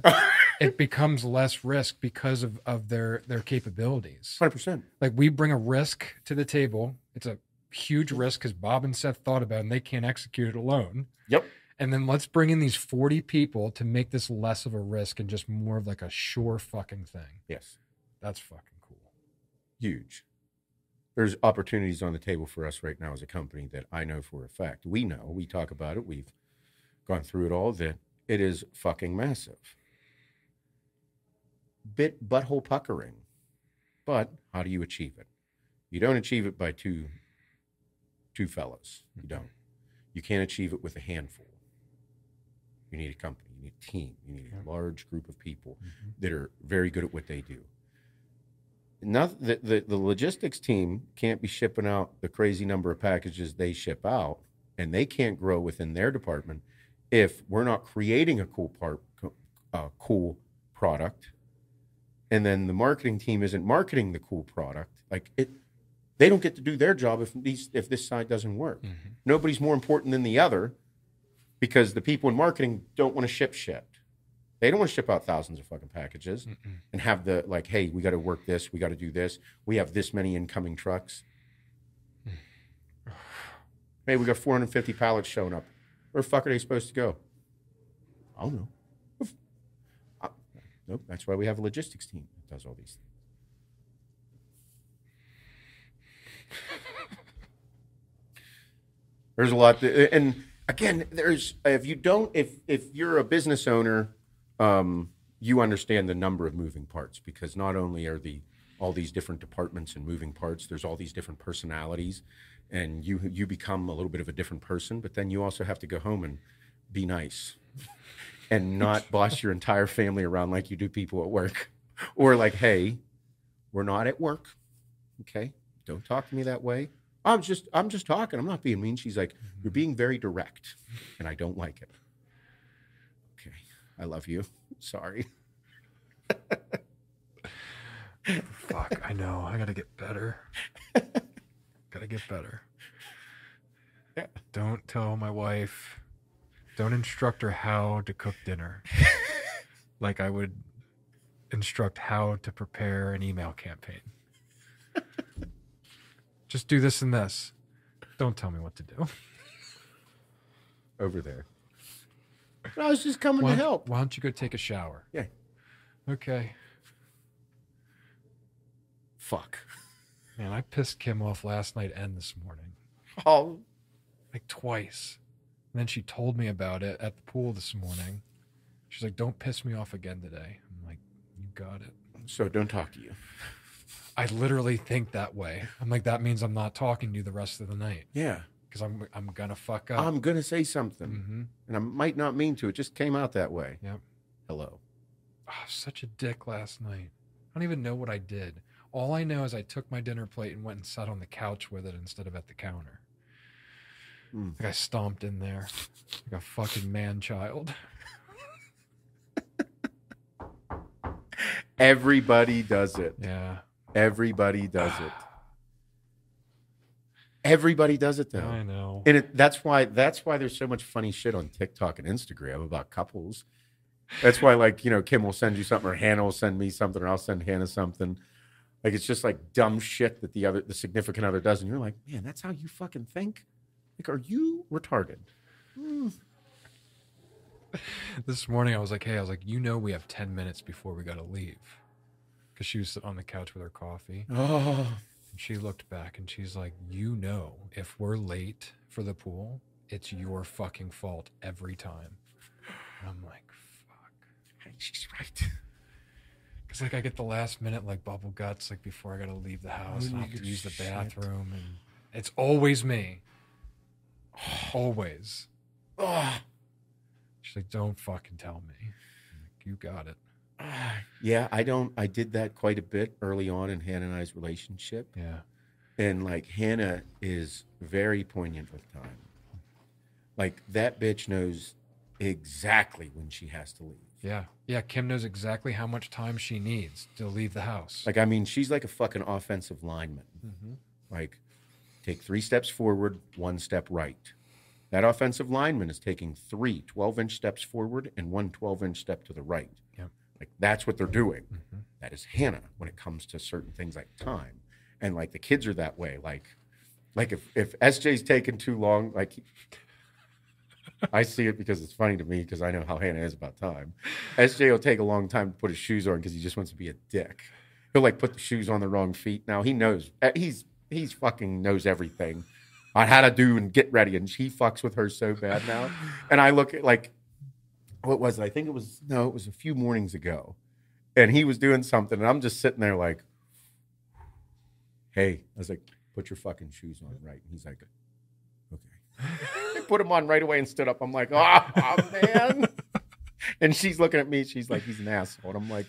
it becomes less risk because of, of their, their capabilities. one hundred percent. Like we bring a risk to the table. It's a huge risk because Bob and Seth thought about it and they can't execute it alone. Yep. And then let's bring in these forty people to make this less of a risk and just more of like a sure fucking thing. Yes. That's fucking cool. Huge. There's opportunities on the table for us right now as a company that I know for a fact. We know, we talk about it, we've gone through it all, that it is fucking massive. Bit butthole puckering. But how do you achieve it? You don't achieve it by two Two fellows. You don't. You can't achieve it with a handful. You need a company. You need a team. You need a large group of people mm-hmm. that are very good at what they do. Not, the, the, the logistics team can't be shipping out the crazy number of packages they ship out, and they can't grow within their department if we're not creating a cool part, uh, cool product, and then the marketing team isn't marketing the cool product. Like it, They don't get to do their job if these if this side doesn't work. Mm-hmm. Nobody's more important than the other, because the people in marketing don't want to ship shit. They don't want to ship out thousands of fucking packages Mm-mm. and have the, like, hey, we got to work this. We got to do this. We have this many incoming trucks. Mm. Hey, we got four hundred fifty pallets showing up. Where the fuck are they supposed to go? I don't know. I, nope. That's why we have a logistics team that does all these things. There's a lot. To, and again, there's, if you don't, if, if you're a business owner, um, you understand the number of moving parts, because not only are the, all these different departments and moving parts, there's all these different personalities, and you, you become a little bit of a different person, but then you also have to go home and be nice and not boss your entire family around like you do people at work, or like, hey, we're not at work. Okay. Don't talk to me that way. I'm just, I'm just talking. I'm not being mean. She's like, you're being very direct, and I don't like it. Okay, I love you. Sorry. Fuck, I know. I gotta get better. Gotta get better. Yeah. Don't tell my wife. Don't instruct her how to cook dinner. Like I would instruct how to prepare an email campaign. Just do this and this. Don't tell me what to do. Over there. I was just coming why, to help. Why don't you go take a shower? Yeah. Okay. Fuck. Man, I pissed Kim off last night and this morning. Oh. Like twice. And then she told me about it at the pool this morning. She's like, don't piss me off again today. I'm like, you got it. So don't talk to you. I literally think that way. I'm like, that means I'm not talking to you the rest of the night. Yeah. Because I'm I'm going to fuck up. I'm going to say something. Mm-hmm. And I might not mean to. It just came out that way. Yep. Hello. Oh, I was such a dick last night. I don't even know what I did. All I know is I took my dinner plate and went and sat on the couch with it instead of at the counter. Mm. Like I stomped in there like a fucking man-child. Everybody does it. Yeah. Everybody does it. Everybody does it, though. I know. And it, that's why that's why there's so much funny shit on TikTok and Instagram about couples. That's why, like, you know, Kim will send you something, or Hannah will send me something, or I'll send Hannah something. Like, it's just like dumb shit that the other, the significant other does, and you're like, man, that's how you fucking think? Like, are you retarded? Mm. This morning, I was like, hey, I was like, you know, we have ten minutes before we got to leave. She was sitting on the couch with her coffee. Oh. And she looked back and she's like, you know, if we're late for the pool, it's your fucking fault every time. And I'm like, fuck. She's right. Because, like, I get the last minute, like, bubble guts, like, before I got to leave the house. Oh, and I have to use the shit. bathroom. And it's always me. Oh. Always. Oh. She's like, don't fucking tell me. I'm like, you got it. Yeah, I don't. I did that quite a bit early on in Hannah and I's relationship. Yeah, and like Hannah is very poignant with time. Like that bitch knows exactly when she has to leave. Yeah, yeah. Kim knows exactly how much time she needs to leave the house. Like, I mean, she's like a fucking offensive lineman. Mm-hmm. Like, take three steps forward, one step right. That offensive lineman is taking three twelve-inch steps forward and one twelve-inch step to the right. Yeah. Like, that's what they're doing. Mm-hmm. That is Hannah when it comes to certain things like time. And, like, the kids are that way. Like, like if, if S J's taking too long, like, I see it because it's funny to me because I know how Hannah is about time. S J will take a long time to put his shoes on because he just wants to be a dick. He'll, like, put the shoes on the wrong feet. Now, he knows. He's he's fucking knows everything on how to do and get ready. And she fucks with her so bad now. And I look at, like, what was it? I think it was, no, it was a few mornings ago. And he was doing something, and I'm just sitting there like, hey, I was like, put your fucking shoes on right. And he's like, okay. I put them on right away and stood up. I'm like, oh, oh man. And she's looking at me. She's like, he's an asshole. And I'm like,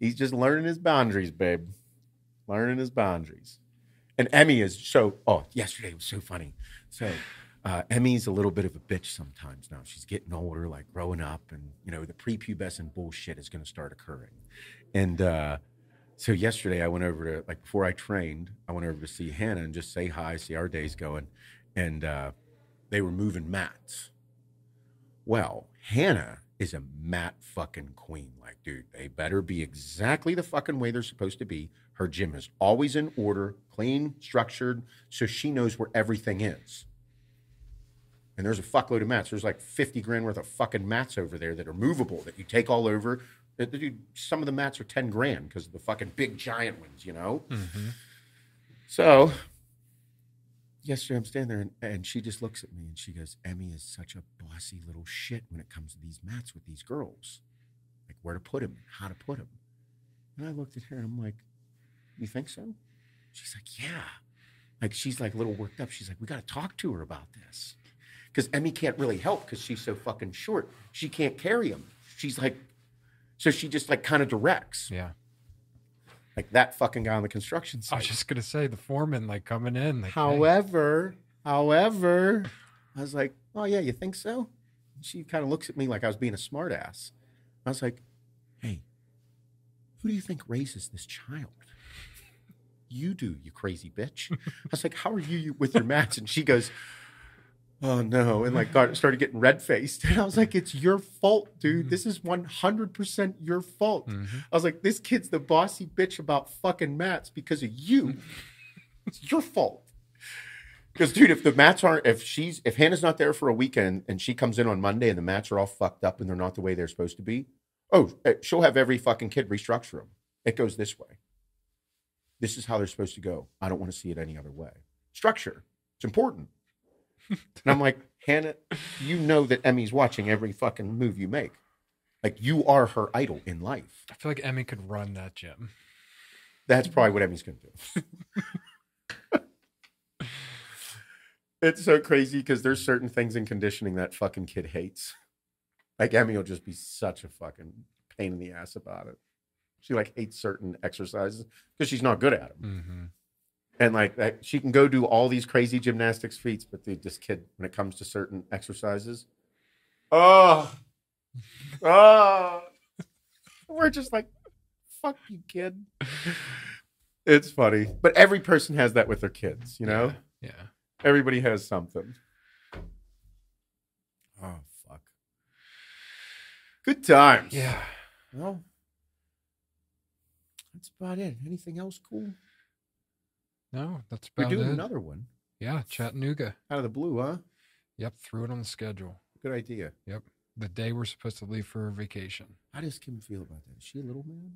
he's just learning his boundaries, babe. Learning his boundaries. And Emmy is so, oh, yesterday was so funny. So, Uh, Emmy's a little bit of a bitch sometimes now. She's getting older, like growing up, and, you know, the prepubescent bullshit is going to start occurring. And uh, So yesterday I went over to, like before I trained, I went over to see Hannah and just say hi, see our day's going. And uh, they were moving mats. Well, Hannah is a mat fucking queen. Like, dude, they better be exactly the fucking way they're supposed to be. Her gym is always in order, clean, structured, so she knows where everything is. And there's a fuckload of mats. There's like fifty grand worth of fucking mats over there that are movable that you take all over. Dude, some of the mats are ten grand because of the fucking big giant ones, you know? Mm-hmm. So yesterday I'm standing there and, and she just looks at me and she goes, Emmy is such a bossy little shit when it comes to these mats with these girls. Like where to put them, how to put them. And I looked at her and I'm like, you think so? She's like, yeah. Like she's like a little worked up. She's like, we got to talk to her about this. Because Emmy can't really help because she's so fucking short. She can't carry him. She's like, so she just like kind of directs. Yeah. Like that fucking guy on the construction site. I was just going to say the foreman like coming in. Like, however, hey. however, I was like, oh yeah, you think so? And she kind of looks at me like I was being a smart ass. I was like, hey, who do you think raises this child? You do, you crazy bitch. I was like, how are you, you with your mats? And she goes, oh no, and like got, started getting red-faced. And I was like, it's your fault, dude. This is one hundred percent your fault. Mm-hmm. I was like, this kid's the bossy bitch about fucking mats because of you. It's your fault. Because dude, if the mats aren't, if she's, if Hannah's not there for a weekend and she comes in on Monday and the mats are all fucked up and they're not the way they're supposed to be, oh, she'll have every fucking kid restructure them. It goes this way. This is how they're supposed to go. I don't want to see it any other way. Structure, it's important. And I'm like, Hannah, you know that Emmy's watching every fucking move you make. Like, you are her idol in life. I feel like Emmy could run that gym. That's probably what Emmy's going to do. It's so crazy because there's certain things in conditioning that fucking kid hates. Like, Emmy will just be such a fucking pain in the ass about it. She, like, hates certain exercises because she's not good at them. Mm-hmm. And like that, she can go do all these crazy gymnastics feats, but dude, this kid, when it comes to certain exercises, oh, oh, we're just like, fuck you, kid. It's funny, but every person has that with their kids, you know? Yeah. Yeah. Everybody has something. Oh, fuck. Good times. Yeah. Well, that's about it. Anything else cool? No, that's about it. We're doing another one. Yeah, Chattanooga. Out of the blue, huh? Yep, threw it on the schedule. Good idea. Yep, the day we're supposed to leave for vacation. How does Kim feel about that? Is she a little man?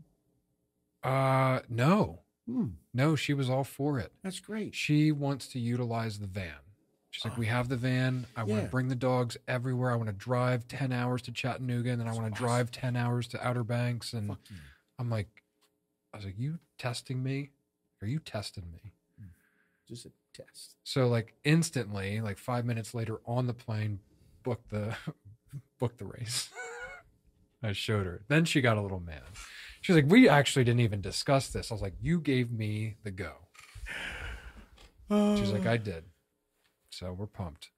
Uh, no. Hmm. No, she was all for it. That's great. She wants to utilize the van. She's like, oh. We have the van. I yeah. want to bring the dogs everywhere. I want to drive ten hours to Chattanooga, and then that's I want to awesome. drive ten hours to Outer Banks. And Fuck you. I'm like, I was like, you testing me? Are you testing me? Just a test. So like instantly, like five minutes later on the plane, booked the booked the race. I showed her. Then she got a little mad. She was like, we actually didn't even discuss this. I was like, you gave me the go. Uh, She's like, I did. So we're pumped.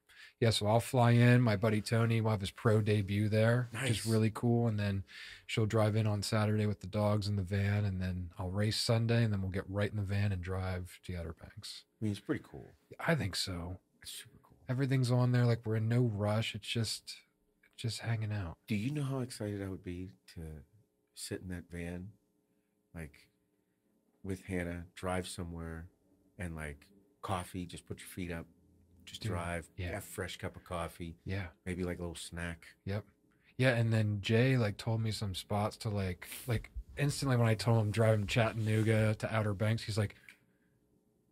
Yeah, so I'll fly in. My buddy Tony will have his pro debut there, nice. Which is really cool. And then she'll drive in on Saturday with the dogs in the van, and then I'll race Sunday, and then we'll get right in the van and drive to Outer Banks. I mean, it's pretty cool. I think so. It's super cool. Everything's on there. Like, we're in no rush. It's just, just hanging out. Do you know how excited I would be to sit in that van, like, with Hannah, drive somewhere, and, like, coffee, just put your feet up. Just Dude, drive, yeah. have a fresh cup of coffee. Yeah. Maybe like a little snack. Yep. Yeah, and then Jay like told me some spots to like, like instantly when I told him drive him Chattanooga to Outer Banks, he's like,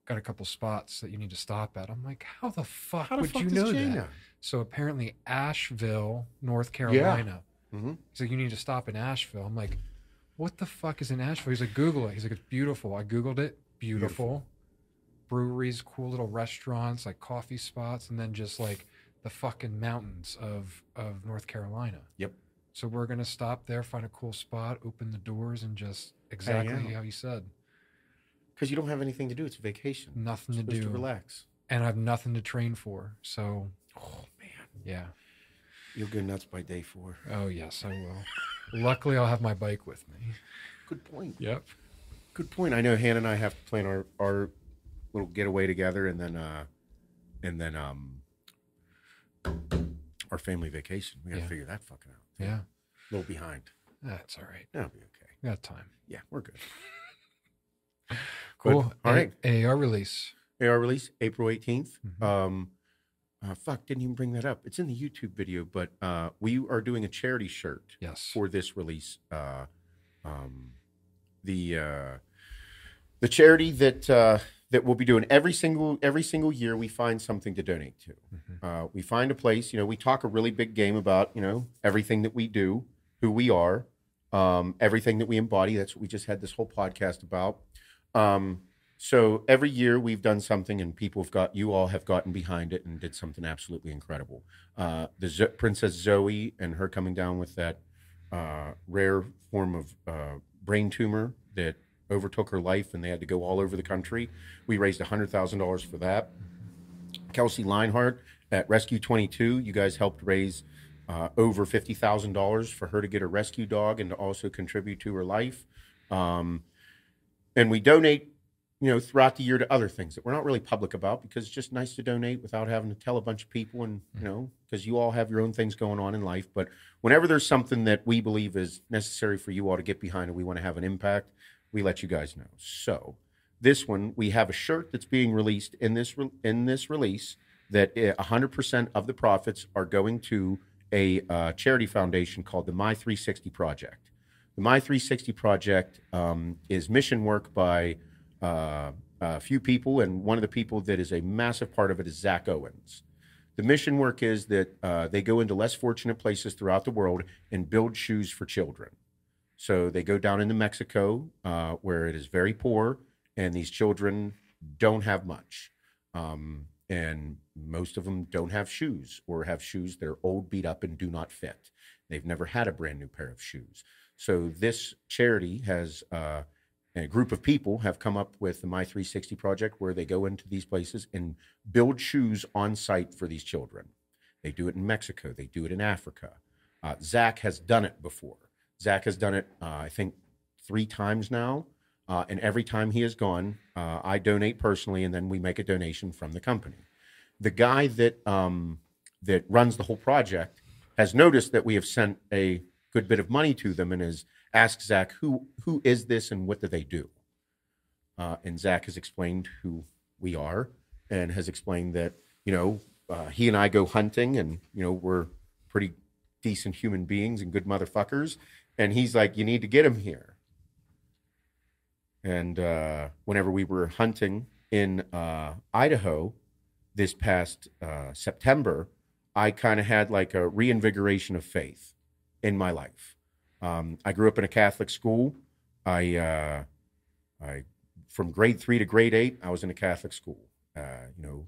got a couple spots that you need to stop at. I'm like, how the fuck how the would fuck you know Jay that? Know? So apparently Asheville, North Carolina. Yeah. Mm-hmm. He's like, you need to stop in Asheville. I'm like, what the fuck is in Asheville? He's like, Google it. He's like, it's beautiful. I Googled it. Beautiful. beautiful. Breweries, cool little restaurants, like coffee spots, and then just like the fucking mountains of of North Carolina. Yep. So we're gonna stop there, find a cool spot, open the doors, and just exactly how you said. Because you don't have anything to do; it's a vacation. Nothing to do. To relax. And I have nothing to train for. So. Oh man. Yeah. You'll go nuts by day four. Oh yes, I will. Luckily, I'll have my bike with me. Good point. Yep. Good point. I know Hannah and I have to plan our, our little getaway together, and then uh, and then um, our family vacation. We got to yeah. figure that fucking out. Yeah. A little behind. That's all right. That'll be okay. We got time. Yeah, we're good. Cool. But, all right. A R release. A R release, April eighteenth. Mm-hmm. Um, uh, fuck, didn't even bring that up. It's in the YouTube video, but uh, we are doing a charity shirt yes. for this release. Uh, um, the uh, the charity that uh, that we'll be doing every single every single year, we find something to donate to. Mm-hmm. Uh, we find a place. You know, we talk a really big game about you know everything that we do, who we are, um, everything that we embody. That's what we just had this whole podcast about. Um, so every year we've done something, and people have got, you all have gotten behind it and did something absolutely incredible. Uh, the Zo- Princess Zoe and her coming down with that, uh, rare form of, uh, brain tumor that overtook her life, and they had to go all over the country. We raised a hundred thousand dollars for that. Kelsey Linehart at Rescue twenty-two, you guys helped raise, uh, over fifty thousand dollars for her to get a rescue dog and to also contribute to her life. Um, And we donate, you know, throughout the year to other things that we're not really public about, because it's just nice to donate without having to tell a bunch of people, and, you know, because you all have your own things going on in life. But whenever there's something that we believe is necessary for you all to get behind and we want to have an impact, we let you guys know. So this one, we have a shirt that's being released in this re- in this release that one hundred percent of the profits are going to a uh, charity foundation called the My three sixty Project. The My three sixty Project um, is mission work by uh, a few people, and one of the people that is a massive part of it is Zach Owens. The mission work is that uh, they go into less fortunate places throughout the world and build shoes for children. So they go down into Mexico, uh, where it is very poor, and these children don't have much. Um, and most of them don't have shoes, or have shoes that are old, beat up, and do not fit. They've never had a brand new pair of shoes. So this charity has uh, a group of people have come up with the My three sixty Project, where they go into these places and build shoes on site for these children. They do it in Mexico. They do it in Africa. Uh, Zach has done it before. Zach has done it, uh, I think, three times now. Uh, and every time he has gone, uh, I donate personally, and then we make a donation from the company. The guy that um, that runs the whole project has noticed that we have sent a good bit of money to them, and is asked Zach, who who is this and what do they do? Uh, and Zach has explained who we are, and has explained that, you know, uh, he and I go hunting, and, you know, we're pretty decent human beings and good motherfuckers. And he's like, you need to get him here. And uh, whenever we were hunting in uh, Idaho this past uh, September, I kind of had like a reinvigoration of faith in my life. Um, I grew up in a Catholic school. I, uh, I, from grade three to grade eight, I was in a Catholic school. Uh, you know,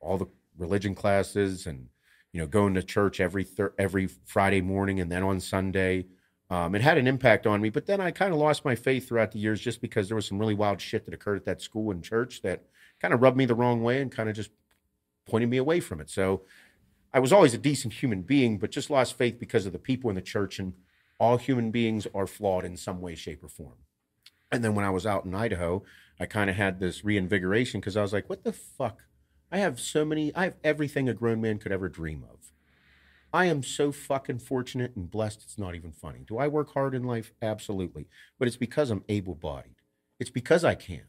all the religion classes, and, you know, going to church every thir- every Friday morning, and then on Sunday. Um, it had an impact on me, but then I kind of lost my faith throughout the years, just because there was some really wild shit that occurred at that school and church that kind of rubbed me the wrong way and kind of just pointed me away from it. So I was always a decent human being, but just lost faith because of the people in the church, and all human beings are flawed in some way, shape, or form. And then when I was out in Idaho, I kind of had this reinvigoration, because I was like, what the fuck? I have so many, I have everything a grown man could ever dream of. I am so fucking fortunate and blessed, it's not even funny. Do I work hard in life? Absolutely. But it's because I'm able-bodied. It's because I can.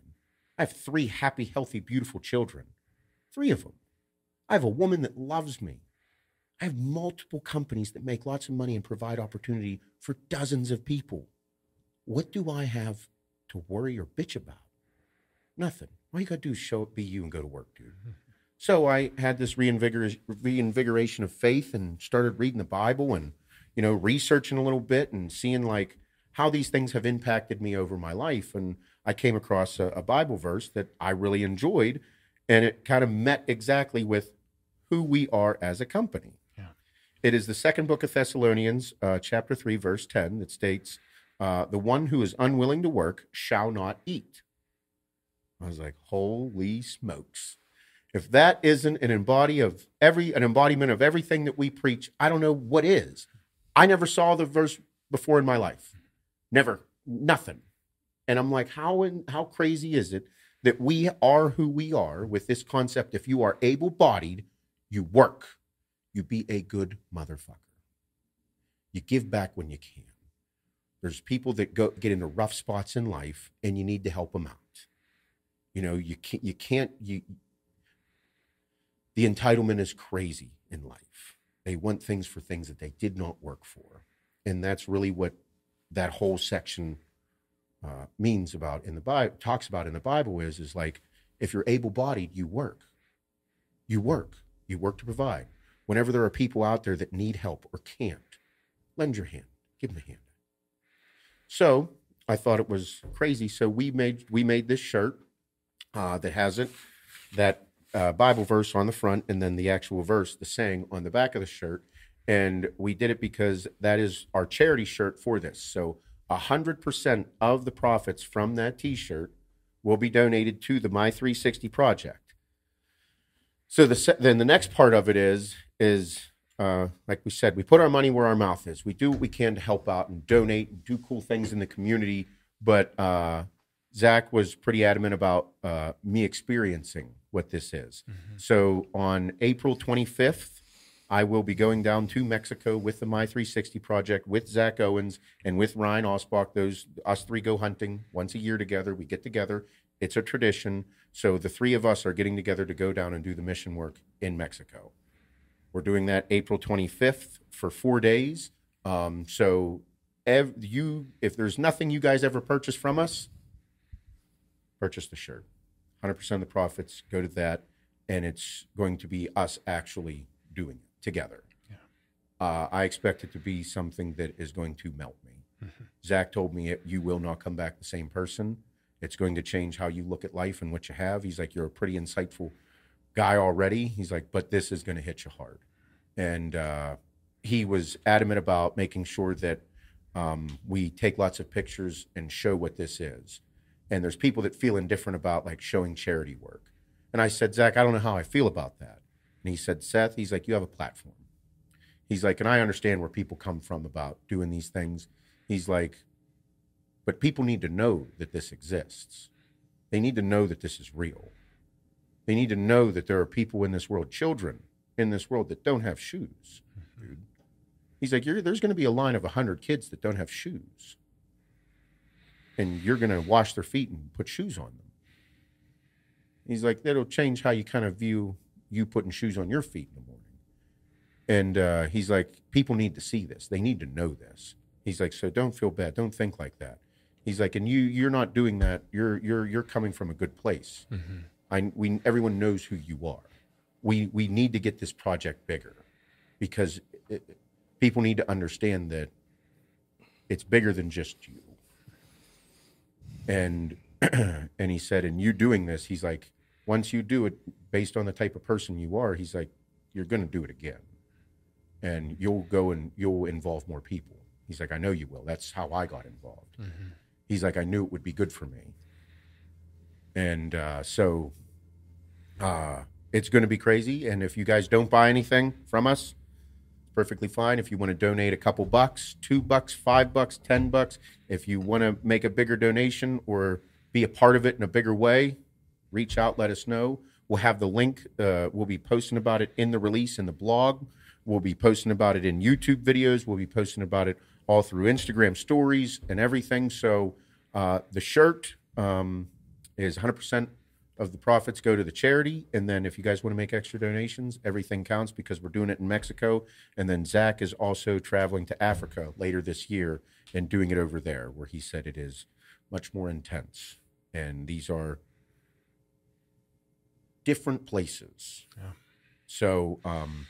I have three happy, healthy, beautiful children. Three of them. I have a woman that loves me. I have multiple companies that make lots of money and provide opportunity for dozens of people. What do I have to worry or bitch about? Nothing. All you got to do is show up, be you, and go to work, dude. So I had this reinvigor- reinvigoration of faith, and started reading the Bible, and, you know, researching a little bit, and seeing, like, how these things have impacted me over my life. And I came across a, a Bible verse that I really enjoyed, and it kind of met exactly with who we are as a company. It is the second book of Thessalonians, uh, chapter three, verse ten, that states, uh, the one who is unwilling to work shall not eat. I was like, holy smokes. If that isn't an embody of every, an embodiment of everything that we preach, I don't know what is. I never saw the verse before in my life. Never. Nothing. And I'm like, how in, how crazy is it that we are who we are with this concept? If you are able-bodied, you work. You be a good motherfucker. You give back when you can. There's people that go get into rough spots in life, and you need to help them out. You know, you can't, you can't, you, the entitlement is crazy in life. They want things for things that they did not work for. And that's really what that whole section uh, means about in the Bible, talks about in the Bible is, is like, if you're able-bodied, you work, you work, you work to provide. Whenever there are people out there that need help or can't, lend your hand, give them a hand. So I thought it was crazy. So we made, we made this shirt. Uh, that has it, that uh, Bible verse on the front, and then the actual verse, the saying, on the back of the shirt. And we did it because that is our charity shirt for this. So one hundred percent of the profits from that T-shirt will be donated to the My three sixty Project. So the, then the next part of it is, is uh, like we said, we put our money where our mouth is. We do what we can to help out and donate and do cool things in the community, but... Uh, Zach was pretty adamant about uh, me experiencing what this is. Mm-hmm. So on April twenty-fifth, I will be going down to Mexico with the My three sixty Project, with Zach Owens and with Ryan Osbach. Those, us three go hunting once a year together. We get together. It's a tradition. So the three of us are getting together to go down and do the mission work in Mexico. We're doing that April twenty-fifth for four days. Um, so ev- you, if there's nothing you guys ever purchase from us, purchase the shirt. one hundred percent of the profits go to that, and it's going to be us actually doing it together. Yeah. Uh, I expect it to be something that is going to melt me. Mm-hmm. Zach told me, it, you will not come back the same person. It's going to change how you look at life and what you have. He's like, you're a pretty insightful guy already. He's like, but this is going to hit you hard. And uh, he was adamant about making sure that um, we take lots of pictures and show what this is. And there's people that feel indifferent about, like, showing charity work. And I said, Zach, I don't know how I feel about that. And he said, Seth, he's like, you have a platform. He's like, and I understand where people come from about doing these things. He's like, but people need to know that this exists. They need to know that this is real. They need to know that there are people in this world, children in this world, that don't have shoes. Dude. He's like, You're, there's going to be a line of one hundred kids that don't have shoes. And you're going to wash their feet and put shoes on them. He's like, that'll change how you kind of view you putting shoes on your feet in the morning. And uh, he's like, people need to see this. They need to know this. He's like, so don't feel bad. Don't think like that. He's like, and you, you're not doing that. You're, you're, you're coming from a good place. Mm-hmm. I, we, everyone knows who you are. We, we need to get this project bigger because it, people need to understand that it's bigger than just you. And and he said, and you doing this, he's like, once you do it, based on the type of person you are, he's like, you're going to do it again. And you'll go and you'll involve more people. He's like, I know you will. That's how I got involved. Mm-hmm. He's like, I knew it would be good for me. And uh, so uh, it's going to be crazy. And if you guys don't buy anything from us, perfectly fine. If you want to donate a couple bucks, two bucks, five bucks, ten bucks. If you want to make a bigger donation or be a part of it in a bigger way, reach out, let us know. We'll have the link. Uh, we'll be posting about it in the release, in the blog. We'll be posting about it in YouTube videos. We'll be posting about it all through Instagram stories and everything. So uh, the shirt um, is one hundred percent of the profits go to the charity. And then if you guys want to make extra donations, everything counts because we're doing it in Mexico. And then Zach is also traveling to Africa later this year and doing it over there, where he said it is much more intense. And these are different places. Yeah. So um,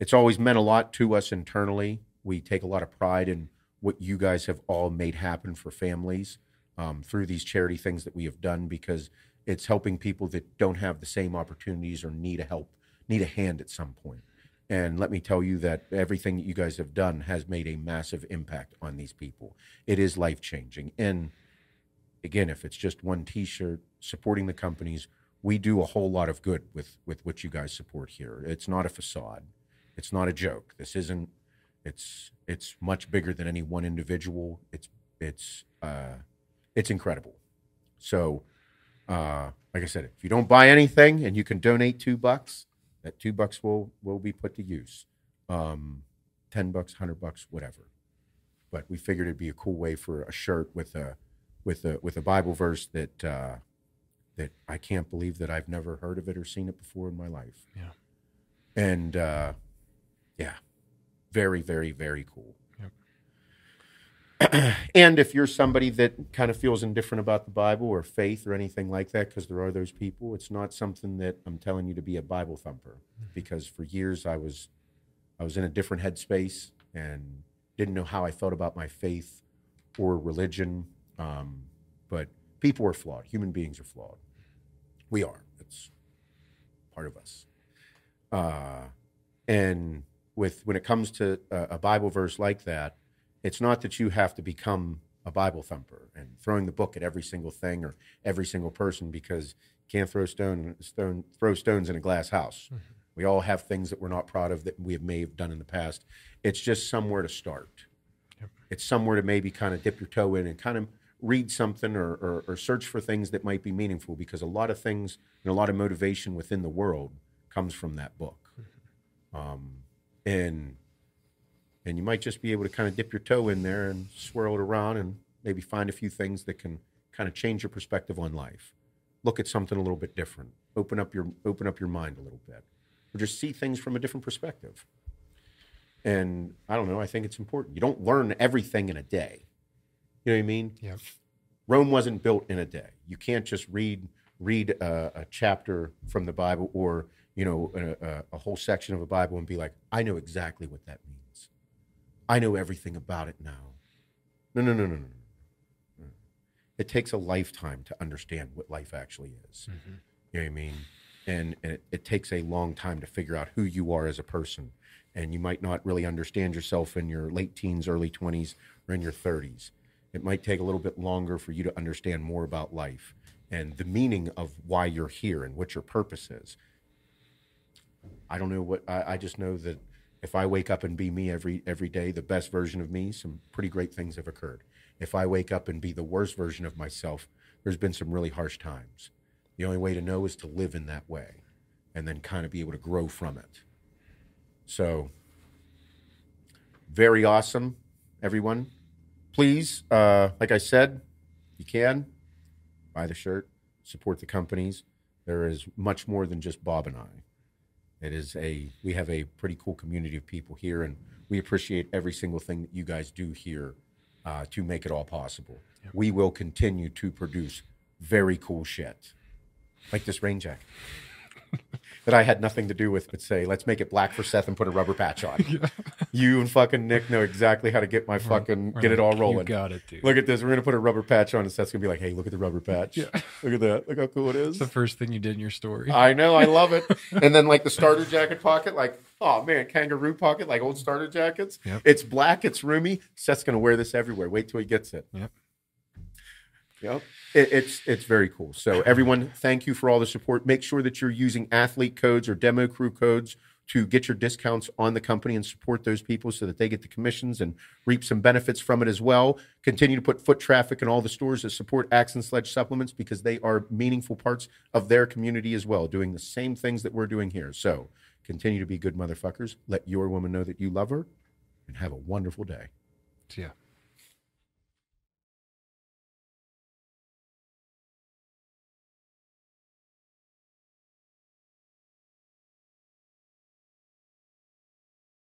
it's always meant a lot to us internally. We take a lot of pride in what you guys have all made happen for families um, through these charity things that we have done, because it's helping people that don't have the same opportunities or need a help, need a hand at some point. And let me tell you that everything that you guys have done has made a massive impact on these people. It is life-changing. And again, if it's just one T-shirt, supporting the companies, we do a whole lot of good with, with what you guys support here. It's not a facade. It's not a joke. This isn't, it's, it's much bigger than any one individual. It's, it's, uh, It's incredible. So, uh, like I said, if you don't buy anything and you can donate two bucks, that two bucks will will be put to use. Um, ten bucks, hundred bucks, whatever. But we figured it'd be a cool way for a shirt with a with a with a Bible verse that uh, that I can't believe that I've never heard of it or seen it before in my life. Yeah, and uh, yeah, very, very, very cool. And if you're somebody that kind of feels indifferent about the Bible or faith or anything like that, because there are those people, it's not something that I'm telling you to be a Bible thumper, because for years I was I was in a different headspace and didn't know how I felt about my faith or religion. Um, but people are flawed. Human beings are flawed. We are. It's part of us. Uh, and with when it comes to a, a Bible verse like that, it's not that you have to become a Bible thumper and throwing the book at every single thing or every single person, because you can't throw stone, stone, throw stones in a glass house. Mm-hmm. We all have things that we're not proud of that we may have done in the past. It's just somewhere to start. Yep. It's somewhere to maybe kind of dip your toe in and kind of read something or, or, or search for things that might be meaningful, because a lot of things and a lot of motivation within the world comes from that book. Mm-hmm. Um, and... And you might just be able to kind of dip your toe in there and swirl it around and maybe find a few things that can kind of change your perspective on life. Look at something a little bit different. Open up your open up your mind a little bit. Or just see things from a different perspective. And I don't know, I think it's important. You don't learn everything in a day. You know what I mean? Yeah. Rome wasn't built in a day. You can't just read read a, a chapter from the Bible or, you know, a, a, a whole section of a Bible and be like, I know exactly what that means. I know everything about it now. No, no, no, no, no. It takes a lifetime to understand what life actually is. Mm-hmm. You know what I mean? And, and it, it takes a long time to figure out who you are as a person. And you might not really understand yourself in your late teens, early twenties, or in your thirties. It might take a little bit longer for you to understand more about life and the meaning of why you're here and what your purpose is. I don't know what, I, I just know that if I wake up and be me every every day, the best version of me, some pretty great things have occurred. If I wake up and be the worst version of myself, there's been some really harsh times. The only way to know is to live in that way and then kind of be able to grow from it. So, very awesome, everyone. Please, uh, like I said, you can buy the shirt, support the companies. There is much more than just Bob and I. It is a, we have a pretty cool community of people here, and we appreciate every single thing that you guys do here uh, to make it all possible. Yep. We will continue to produce very cool shit, like this rain jacket that I had nothing to do with, but say, let's make it black for Seth and put a rubber patch on. Yeah. You and fucking Nick know exactly how to get my fucking, we're, get we're it all rolling. You got it, dude. Look at this. We're going to put a rubber patch on, and Seth's going to be like, hey, look at the rubber patch. Yeah. Look at that. Look how cool it is. It's the first thing you did in your story. I know. I love it. And then like the starter jacket pocket, like, oh man, kangaroo pocket, like old starter jackets. Yep. It's black. It's roomy. Seth's going to wear this everywhere. Wait till he gets it. Yep. Yep. It, it's it's very cool. So everyone, thank you for all the support. Make sure that you're using athlete codes or demo crew codes to get your discounts on the company and support those people so that they get the commissions and reap some benefits from it as well. Continue to put foot traffic in all the stores that support Axe and Sledge Supplements, because they are meaningful parts of their community as well, doing the same things that we're doing here. So continue to be good motherfuckers. Let your woman know that you love her, and have a wonderful day. Yeah.